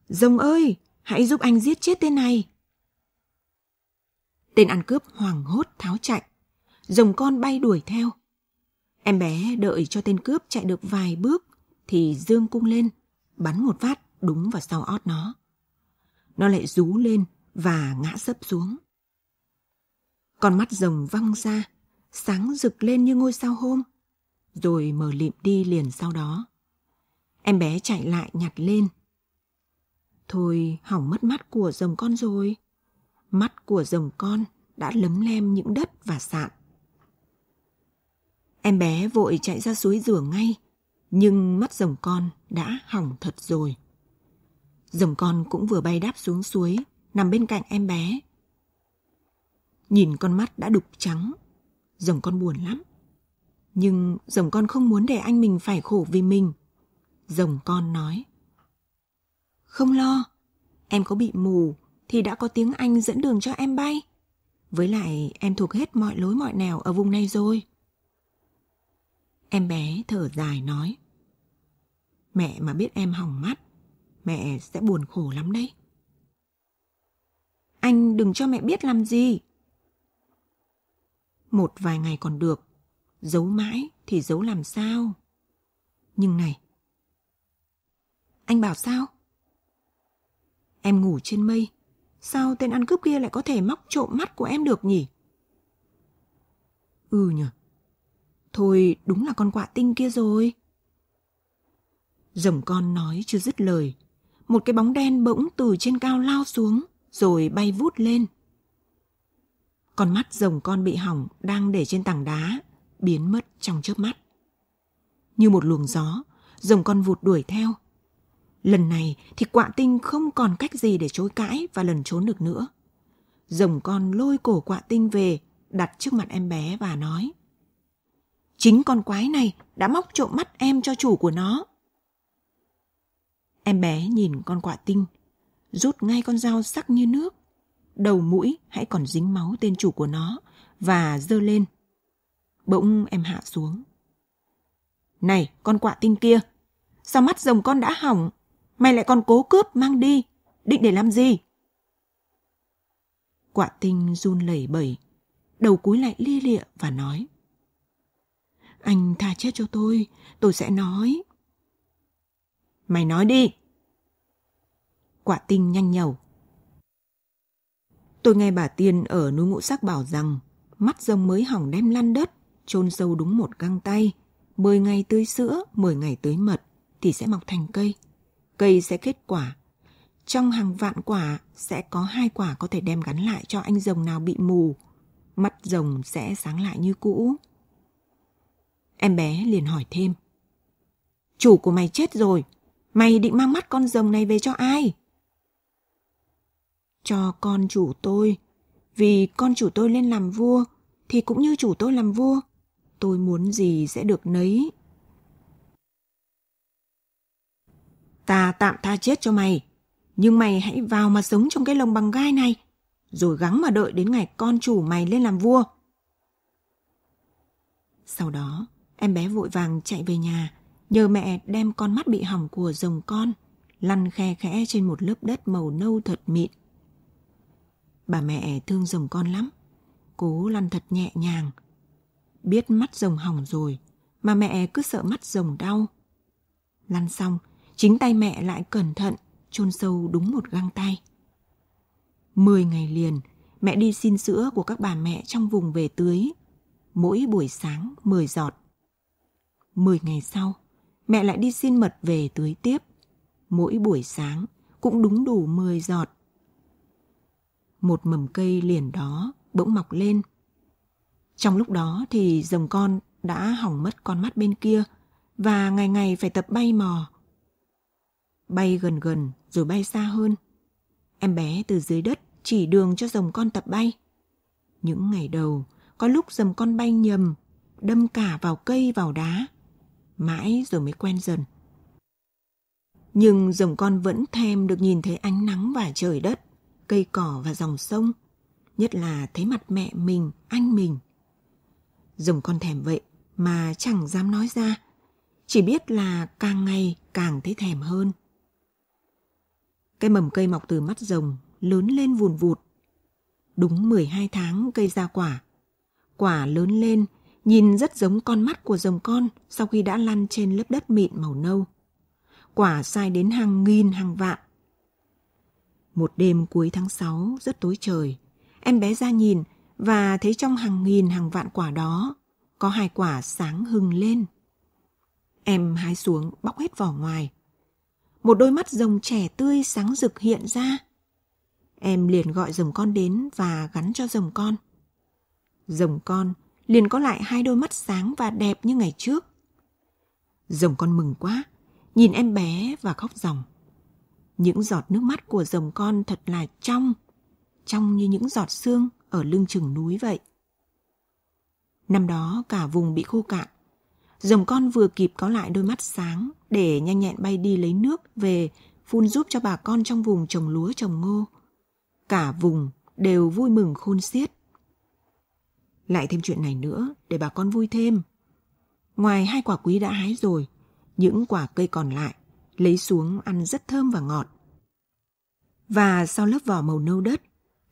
Rồng ơi, hãy giúp anh giết chết tên này. Tên ăn cướp hoảng hốt tháo chạy. Rồng con bay đuổi theo. Em bé đợi cho tên cướp chạy được vài bước thì dương cung lên, bắn một phát đúng vào sau ót nó. Nó lại rú lên và ngã sấp xuống. Con mắt rồng văng ra, sáng rực lên như ngôi sao hôm, rồi mờ lịm đi liền sau đó. Em bé chạy lại nhặt lên. Thôi hỏng mất mắt của rồng con rồi. Mắt của rồng con đã lấm lem những đất và sạn. Em bé vội chạy ra suối rửa ngay, nhưng mắt rồng con đã hỏng thật rồi. Rồng con cũng vừa bay đáp xuống suối, nằm bên cạnh em bé. Nhìn con mắt đã đục trắng, rồng con buồn lắm. Nhưng rồng con không muốn để anh mình phải khổ vì mình. Rồng con nói: Không lo, em có bị mù thì đã có tiếng Anh dẫn đường cho em bay. Với lại em thuộc hết mọi lối mọi nẻo ở vùng này rồi. Em bé thở dài nói: Mẹ mà biết em hỏng mắt, mẹ sẽ buồn khổ lắm đấy. Anh đừng cho mẹ biết làm gì. Một vài ngày còn được, giấu mãi thì giấu làm sao. Nhưng này, anh bảo sao? Em ngủ trên mây, sao tên ăn cướp kia lại có thể móc trộm mắt của em được nhỉ? Ừ nhờ, thôi đúng là con quạ tinh kia rồi. Rồng con nói chưa dứt lời, một cái bóng đen bỗng từ trên cao lao xuống rồi bay vút lên. Con mắt rồng con bị hỏng đang để trên tảng đá biến mất trong chớp mắt. Như một luồng gió, rồng con vụt đuổi theo. Lần này thì quạ tinh không còn cách gì để chối cãi và lần trốn được nữa. Rồng con lôi cổ quạ tinh về, đặt trước mặt em bé và nói: Chính con quái này đã móc trộm mắt em cho chủ của nó. Em bé nhìn con quạ tinh, rút ngay con dao sắc như nước, đầu mũi hãy còn dính máu tên chủ của nó, và giơ lên. Bỗng em hạ xuống: Này con quạ tinh kia, sao mắt rồng con đã hỏng, mày lại còn cố cướp mang đi, định để làm gì? Quạ tinh run lẩy bẩy, đầu cúi lại lia lịa và nói: Anh tha chết cho tôi sẽ nói. Mày nói đi. Quạ tinh nhanh nhẩu: Tôi nghe bà Tiên ở núi Ngũ Sắc bảo rằng mắt rồng mới hỏng đem lăn đất, chôn sâu đúng một gang tay, 10 ngày tưới sữa, 10 ngày tưới mật thì sẽ mọc thành cây. Cây sẽ kết quả. Trong hàng vạn quả sẽ có 2 quả có thể đem gắn lại cho anh rồng nào bị mù. Mắt rồng sẽ sáng lại như cũ. Em bé liền hỏi thêm: Chủ của mày chết rồi, mày định mang mắt con rồng này về cho ai? Cho con chủ tôi. Vì con chủ tôi lên làm vua thì cũng như chủ tôi làm vua. Tôi muốn gì sẽ được nấy. Ta tạm tha chết cho mày, nhưng mày hãy vào mà sống trong cái lồng bằng gai này, rồi gắng mà đợi đến ngày con chủ mày lên làm vua. Sau đó, em bé vội vàng chạy về nhà, nhờ mẹ đem con mắt bị hỏng của rồng con, lăn khe khẽ trên một lớp đất màu nâu thật mịn. Bà mẹ thương rồng con lắm, cố lăn thật nhẹ nhàng. Biết mắt rồng hỏng rồi mà mẹ cứ sợ mắt rồng đau. Lăn xong, chính tay mẹ lại cẩn thận chôn sâu đúng một gang tay. 10 ngày liền, mẹ đi xin sữa của các bà mẹ trong vùng về tưới, mỗi buổi sáng 10 giọt. 10 ngày sau, mẹ lại đi xin mật về tưới tiếp, mỗi buổi sáng cũng đúng đủ 10 giọt. Một mầm cây liền đó bỗng mọc lên. Trong lúc đó thì rồng con đã hỏng mất con mắt bên kia và ngày ngày phải tập bay mò. Bay gần gần rồi bay xa hơn. Em bé từ dưới đất chỉ đường cho rồng con tập bay. Những ngày đầu, có lúc rồng con bay nhầm, đâm cả vào cây vào đá. Mãi rồi mới quen dần. Nhưng rồng con vẫn thèm được nhìn thấy ánh nắng và trời đất, cây cỏ và dòng sông. Nhất là thấy mặt mẹ mình, anh mình. Rồng con thèm vậy mà chẳng dám nói ra, chỉ biết là càng ngày càng thấy thèm hơn. Cái mầm cây mọc từ mắt rồng lớn lên vùn vụt. Đúng 12 tháng cây ra quả. Quả lớn lên nhìn rất giống con mắt của rồng con sau khi đã lăn trên lớp đất mịn màu nâu. Quả sai đến hàng nghìn hàng vạn. Một đêm cuối tháng 6 rất tối trời, em bé ra nhìn và thấy trong hàng nghìn hàng vạn quả đó có 2 quả sáng hừng lên. Em hái xuống bóc hết vỏ ngoài. Một đôi mắt rồng trẻ tươi sáng rực hiện ra. Em liền gọi rồng con đến và gắn cho rồng con. Rồng con liền có lại 2 đôi mắt sáng và đẹp như ngày trước. Rồng con mừng quá, nhìn em bé và khóc ròng. Những giọt nước mắt của rồng con thật là trong, trong như những giọt sương ở lưng chừng núi vậy. Năm đó cả vùng bị khô cạn, rồng con vừa kịp có lại đôi mắt sáng để nhanh nhẹn bay đi lấy nước về phun giúp cho bà con trong vùng trồng lúa trồng ngô. Cả vùng đều vui mừng khôn xiết. Lại thêm chuyện này nữa để bà con vui thêm. Ngoài 2 quả quý đã hái rồi, những quả cây còn lại lấy xuống ăn rất thơm và ngọt. Và sau lớp vỏ màu nâu đất,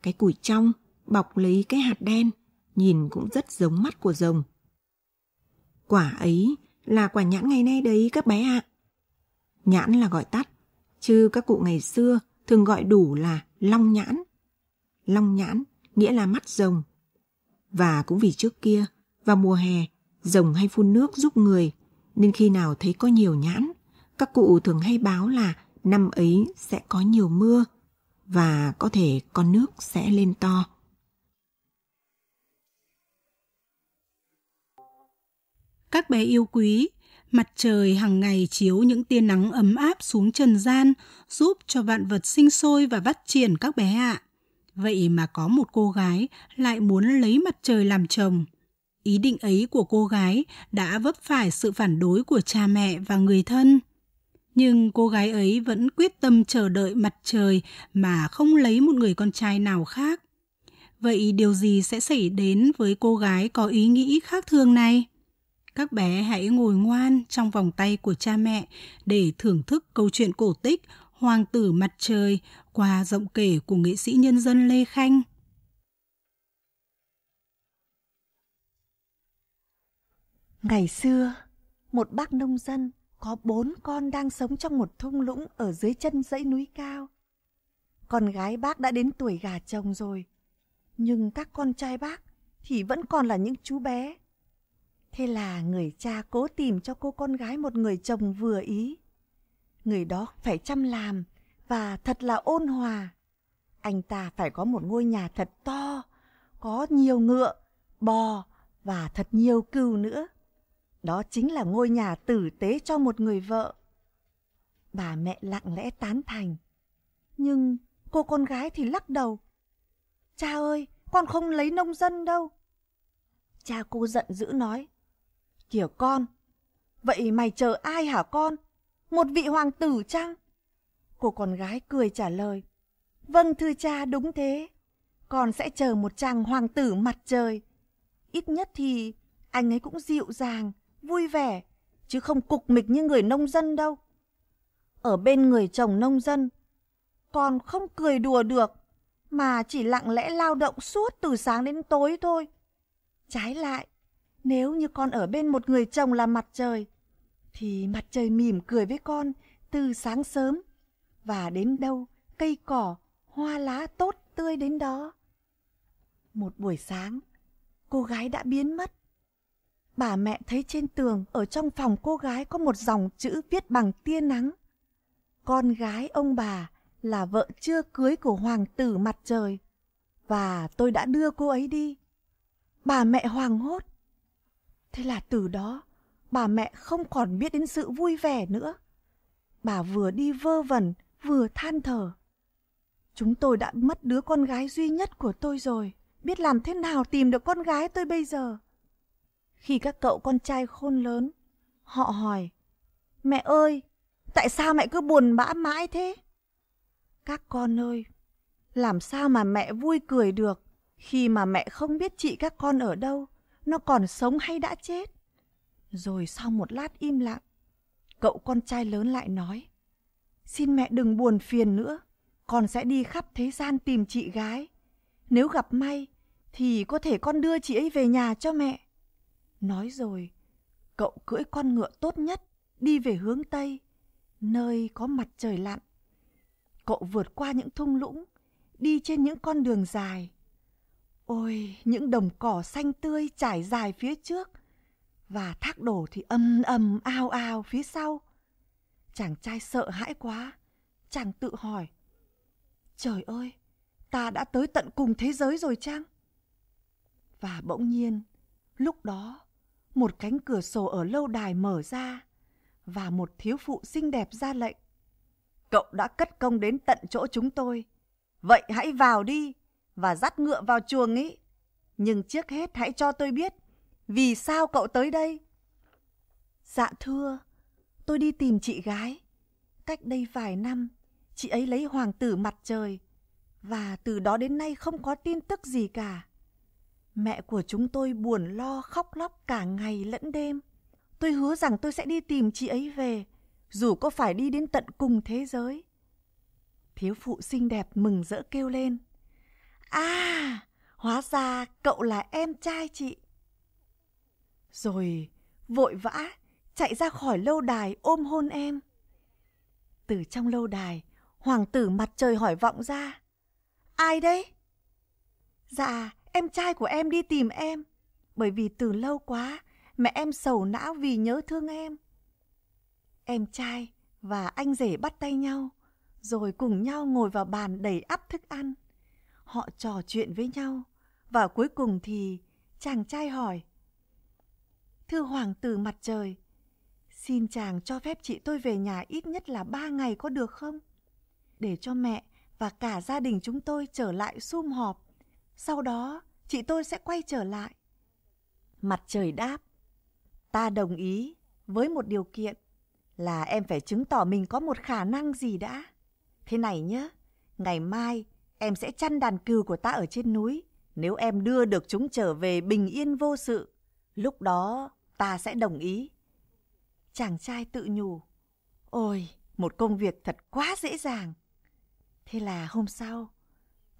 cái cùi trong bọc lấy cái hạt đen, nhìn cũng rất giống mắt của rồng. Quả ấy là quả nhãn ngày nay đấy các bé ạ. Nhãn là gọi tắt, chứ các cụ ngày xưa thường gọi đủ là long nhãn. Long nhãn nghĩa là mắt rồng. Và cũng vì trước kia, vào mùa hè, rồng hay phun nước giúp người, nên khi nào thấy có nhiều nhãn, các cụ thường hay báo là năm ấy sẽ có nhiều mưa và có thể con nước sẽ lên to. Các bé yêu quý, mặt trời hàng ngày chiếu những tia nắng ấm áp xuống trần gian, giúp cho vạn vật sinh sôi và phát triển các bé ạ. Vậy mà có một cô gái lại muốn lấy mặt trời làm chồng. Ý định ấy của cô gái đã vấp phải sự phản đối của cha mẹ và người thân. Nhưng cô gái ấy vẫn quyết tâm chờ đợi mặt trời mà không lấy một người con trai nào khác. Vậy điều gì sẽ xảy đến với cô gái có ý nghĩ khác thường này? Các bé hãy ngồi ngoan trong vòng tay của cha mẹ để thưởng thức câu chuyện cổ tích Hoàng tử mặt trời qua giọng kể của nghệ sĩ nhân dân Lê Khanh. Ngày xưa, một bác nông dân có 4 con đang sống trong một thung lũng ở dưới chân dãy núi cao. Con gái bác đã đến tuổi gả chồng rồi, nhưng các con trai bác thì vẫn còn là những chú bé. Thế là người cha cố tìm cho cô con gái một người chồng vừa ý. Người đó phải chăm làm và thật là ôn hòa. Anh ta phải có một ngôi nhà thật to, có nhiều ngựa, bò và thật nhiều cừu nữa. Đó chính là ngôi nhà tử tế cho một người vợ. Bà mẹ lặng lẽ tán thành, nhưng cô con gái thì lắc đầu. Cha ơi, con không lấy nông dân đâu. Cha cô giận dữ nói. Kìa con, vậy mày chờ ai hả con? Một vị hoàng tử chăng? Cô con gái cười trả lời. Vâng thưa cha, đúng thế. Con sẽ chờ một chàng hoàng tử mặt trời. Ít nhất thì anh ấy cũng dịu dàng, vui vẻ, chứ không cục mịch như người nông dân đâu. Ở bên người chồng nông dân, con không cười đùa được, mà chỉ lặng lẽ lao động suốt từ sáng đến tối thôi. Trái lại, nếu như con ở bên một người chồng là mặt trời, thì mặt trời mỉm cười với con từ sáng sớm, và đến đâu cây cỏ, hoa lá tốt tươi đến đó. Một buổi sáng, cô gái đã biến mất. Bà mẹ thấy trên tường ở trong phòng cô gái có một dòng chữ viết bằng tia nắng. Con gái ông bà là vợ chưa cưới của hoàng tử mặt trời, và tôi đã đưa cô ấy đi. Bà mẹ hoảng hốt. Thế là từ đó, bà mẹ không còn biết đến sự vui vẻ nữa. Bà vừa đi vơ vẩn, vừa than thở. Chúng tôi đã mất đứa con gái duy nhất của tôi rồi. Biết làm thế nào tìm được con gái tôi bây giờ? Khi các cậu con trai khôn lớn, họ hỏi. Mẹ ơi, tại sao mẹ cứ buồn bã mãi thế? Các con ơi, làm sao mà mẹ vui cười được? Khi mà mẹ không biết chị các con ở đâu nó còn sống hay đã chết. Rồi sau một lát im lặng, cậu con trai lớn lại nói: Xin mẹ đừng buồn phiền nữa, con sẽ đi khắp thế gian tìm chị gái. Nếu gặp may thì có thể con đưa chị ấy về nhà cho mẹ. Nói rồi, cậu cưỡi con ngựa tốt nhất đi về hướng Tây, nơi có mặt trời lặn. Cậu vượt qua những thung lũng, đi trên những con đường dài. Ôi, những đồng cỏ xanh tươi trải dài phía trước, và thác đổ thì ầm ầm ao ao phía sau. Chàng trai sợ hãi quá, chàng tự hỏi: Trời ơi, ta đã tới tận cùng thế giới rồi chăng? Và bỗng nhiên, lúc đó, một cánh cửa sổ ở lâu đài mở ra, và một thiếu phụ xinh đẹp ra lệnh: Cậu đã cất công đến tận chỗ chúng tôi, vậy hãy vào đi và dắt ngựa vào chuồng ấy. Nhưng trước hết hãy cho tôi biết, vì sao cậu tới đây? Dạ thưa, tôi đi tìm chị gái. Cách đây vài năm, chị ấy lấy hoàng tử mặt trời, và từ đó đến nay không có tin tức gì cả. Mẹ của chúng tôi buồn lo khóc lóc cả ngày lẫn đêm. Tôi hứa rằng tôi sẽ đi tìm chị ấy về, dù có phải đi đến tận cùng thế giới. Thiếu phụ xinh đẹp mừng rỡ kêu lên: À, hóa ra cậu là em trai chị. Rồi vội vã chạy ra khỏi lâu đài ôm hôn em. Từ trong lâu đài, hoàng tử mặt trời hỏi vọng ra: Ai đấy? Dạ, em trai của em đi tìm em, bởi vì từ lâu quá mẹ em sầu não vì nhớ thương em. Em trai và anh rể bắt tay nhau, rồi cùng nhau ngồi vào bàn đầy ắp thức ăn. Họ trò chuyện với nhau, và cuối cùng thì chàng trai hỏi: Thưa hoàng tử mặt trời, xin chàng cho phép chị tôi về nhà ít nhất là 3 ngày có được không? Để cho mẹ và cả gia đình chúng tôi trở lại sum họp, sau đó chị tôi sẽ quay trở lại. Mặt trời đáp: Ta đồng ý, với một điều kiện là em phải chứng tỏ mình có một khả năng gì đã. Thế này nhé, ngày mai em sẽ chăn đàn cừu của ta ở trên núi. Nếu em đưa được chúng trở về bình yên vô sự, lúc đó ta sẽ đồng ý. Chàng trai tự nhủ: Ôi, một công việc thật quá dễ dàng. Thế là hôm sau,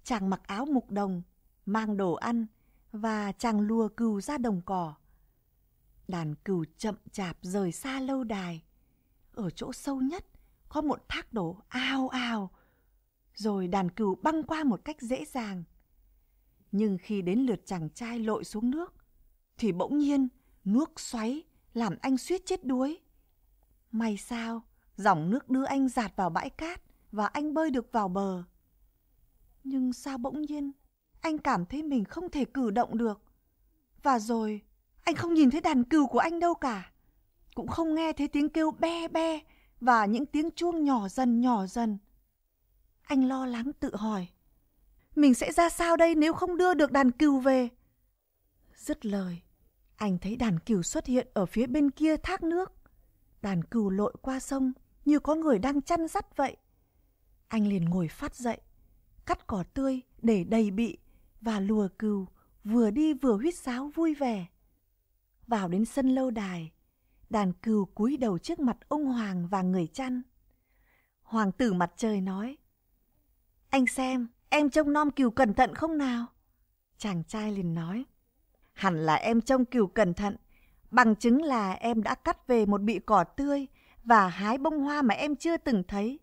chàng mặc áo mục đồng, mang đồ ăn, và chàng lùa cừu ra đồng cỏ. Đàn cừu chậm chạp rời xa lâu đài. Ở chỗ sâu nhất có một thác đổ ao ao, rồi đàn cừu băng qua một cách dễ dàng. Nhưng khi đến lượt chàng trai lội xuống nước, thì bỗng nhiên nước xoáy làm anh suýt chết đuối. May sao dòng nước đưa anh dạt vào bãi cát, và anh bơi được vào bờ. Nhưng sao bỗng nhiên anh cảm thấy mình không thể cử động được. Và rồi anh không nhìn thấy đàn cừu của anh đâu cả, cũng không nghe thấy tiếng kêu be be và những tiếng chuông nhỏ dần. Anh lo lắng tự hỏi: Mình sẽ ra sao đây nếu không đưa được đàn cừu về? Dứt lời, anh thấy đàn cừu xuất hiện ở phía bên kia thác nước. Đàn cừu lội qua sông như có người đang chăn dắt vậy. Anh liền ngồi phát dậy, cắt cỏ tươi để đầy bị, và lùa cừu vừa đi vừa huýt sáo vui vẻ. Vào đến sân lâu đài, đàn cừu cúi đầu trước mặt ông hoàng và người chăn. Hoàng tử mặt trời nói: Anh xem, em trông nom cừu cẩn thận không nào? Chàng trai liền nói: Hẳn là em trông cừu cẩn thận, bằng chứng là em đã cắt về một bị cỏ tươi và hái bông hoa mà em chưa từng thấy.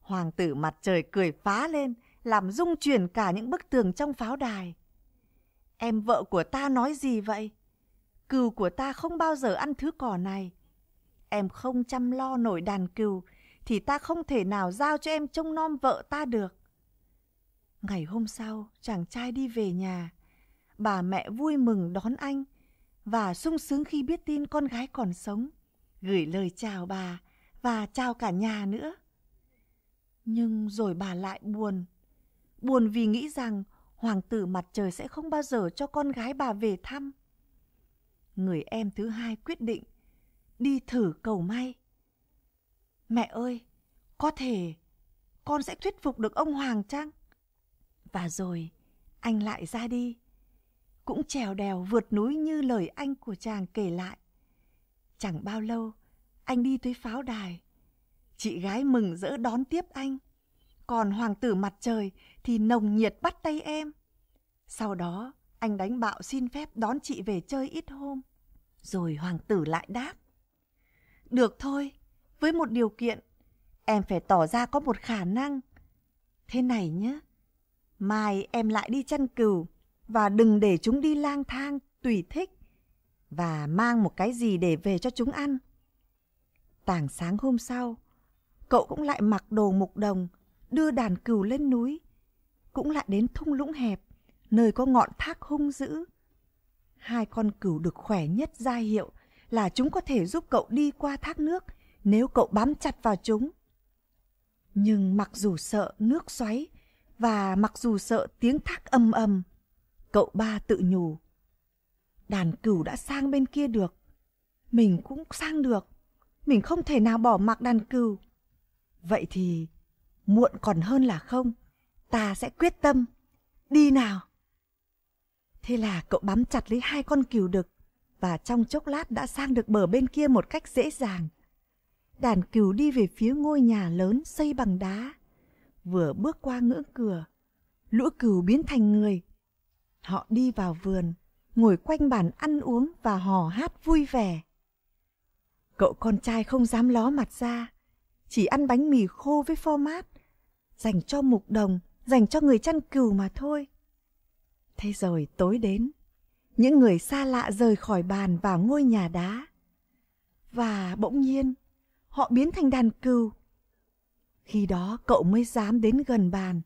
Hoàng tử mặt trời cười phá lên, làm rung chuyển cả những bức tường trong pháo đài. Em vợ của ta nói gì vậy? Cừu của ta không bao giờ ăn thứ cỏ này. Em không chăm lo nổi đàn cừu, thì ta không thể nào giao cho em trông nom vợ ta được. Ngày hôm sau, chàng trai đi về nhà. Bà mẹ vui mừng đón anh, và sung sướng khi biết tin con gái còn sống, gửi lời chào bà và chào cả nhà nữa. Nhưng rồi bà lại buồn vì nghĩ rằng hoàng tử mặt trời sẽ không bao giờ cho con gái bà về thăm. Người em thứ hai quyết định đi thử cầu may. Mẹ ơi, có thể con sẽ thuyết phục được ông hoàng chăng? Và rồi anh lại ra đi. cũng trèo đèo vượt núi như lời anh của chàng kể lại. Chẳng bao lâu, anh đi tới pháo đài. Chị gái mừng rỡ đón tiếp anh. Còn hoàng tử mặt trời thì nồng nhiệt bắt tay em. Sau đó, anh đánh bạo xin phép đón chị về chơi ít hôm. Rồi hoàng tử lại đáp. Được thôi, với một điều kiện, em phải tỏ ra có một khả năng. Thế này nhé, mai em lại đi chăn cừu và đừng để chúng đi lang thang tùy thích, và mang một cái gì để về cho chúng ăn. Tảng sáng hôm sau, cậu cũng lại mặc đồ mục đồng, đưa đàn cừu lên núi, cũng lại đến thung lũng hẹp, nơi có ngọn thác hung dữ. Hai con cừu được khỏe nhất ra hiệu là chúng có thể giúp cậu đi qua thác nước nếu cậu bám chặt vào chúng. Nhưng mặc dù sợ nước xoáy và mặc dù sợ tiếng thác ầm ầm, cậu ba tự nhủ. Đàn cừu đã sang bên kia được, mình cũng sang được. Mình không thể nào bỏ mặc đàn cừu. Vậy thì muộn còn hơn là không. Ta sẽ quyết tâm. Đi nào. Thế là cậu bám chặt lấy hai con cừu đực, và trong chốc lát đã sang được bờ bên kia một cách dễ dàng. Đàn cừu đi về phía ngôi nhà lớn xây bằng đá. Vừa bước qua ngưỡng cửa, lũ cừu biến thành người. Họ đi vào vườn, ngồi quanh bàn ăn uống và hò hát vui vẻ. Cậu con trai không dám ló mặt ra, chỉ ăn bánh mì khô với phô mát, dành cho mục đồng, dành cho người chăn cừu mà thôi. Thế rồi tối đến, những người xa lạ rời khỏi bàn vào ngôi nhà đá. Và bỗng nhiên, họ biến thành đàn cừu. Khi đó cậu mới dám đến gần bàn,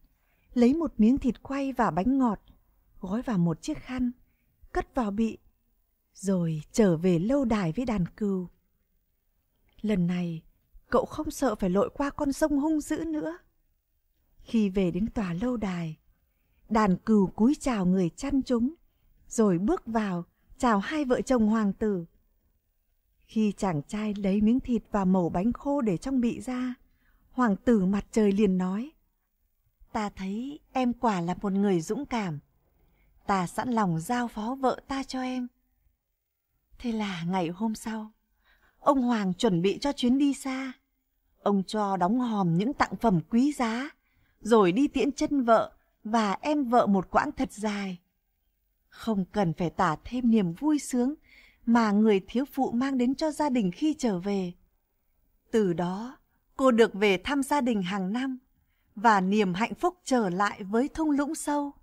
lấy một miếng thịt quay và bánh ngọt, gói vào một chiếc khăn, cất vào bị, rồi trở về lâu đài với đàn cừu. Lần này, cậu không sợ phải lội qua con sông hung dữ nữa. Khi về đến tòa lâu đài, đàn cừu cúi chào người chăn chúng, rồi bước vào chào hai vợ chồng hoàng tử. Khi chàng trai lấy miếng thịt và mẩu bánh khô để trong bị ra, hoàng tử mặt trời liền nói: Ta thấy em quả là một người dũng cảm. Ta sẵn lòng giao phó vợ ta cho em. Thế là ngày hôm sau, ông hoàng chuẩn bị cho chuyến đi xa. Ông cho đóng hòm những tặng phẩm quý giá, rồi đi tiễn chân vợ và em vợ một quãng thật dài. Không cần phải tả thêm niềm vui sướng mà người thiếu phụ mang đến cho gia đình khi trở về. Từ đó, cô được về thăm gia đình hàng năm, và niềm hạnh phúc trở lại với thung lũng sâu.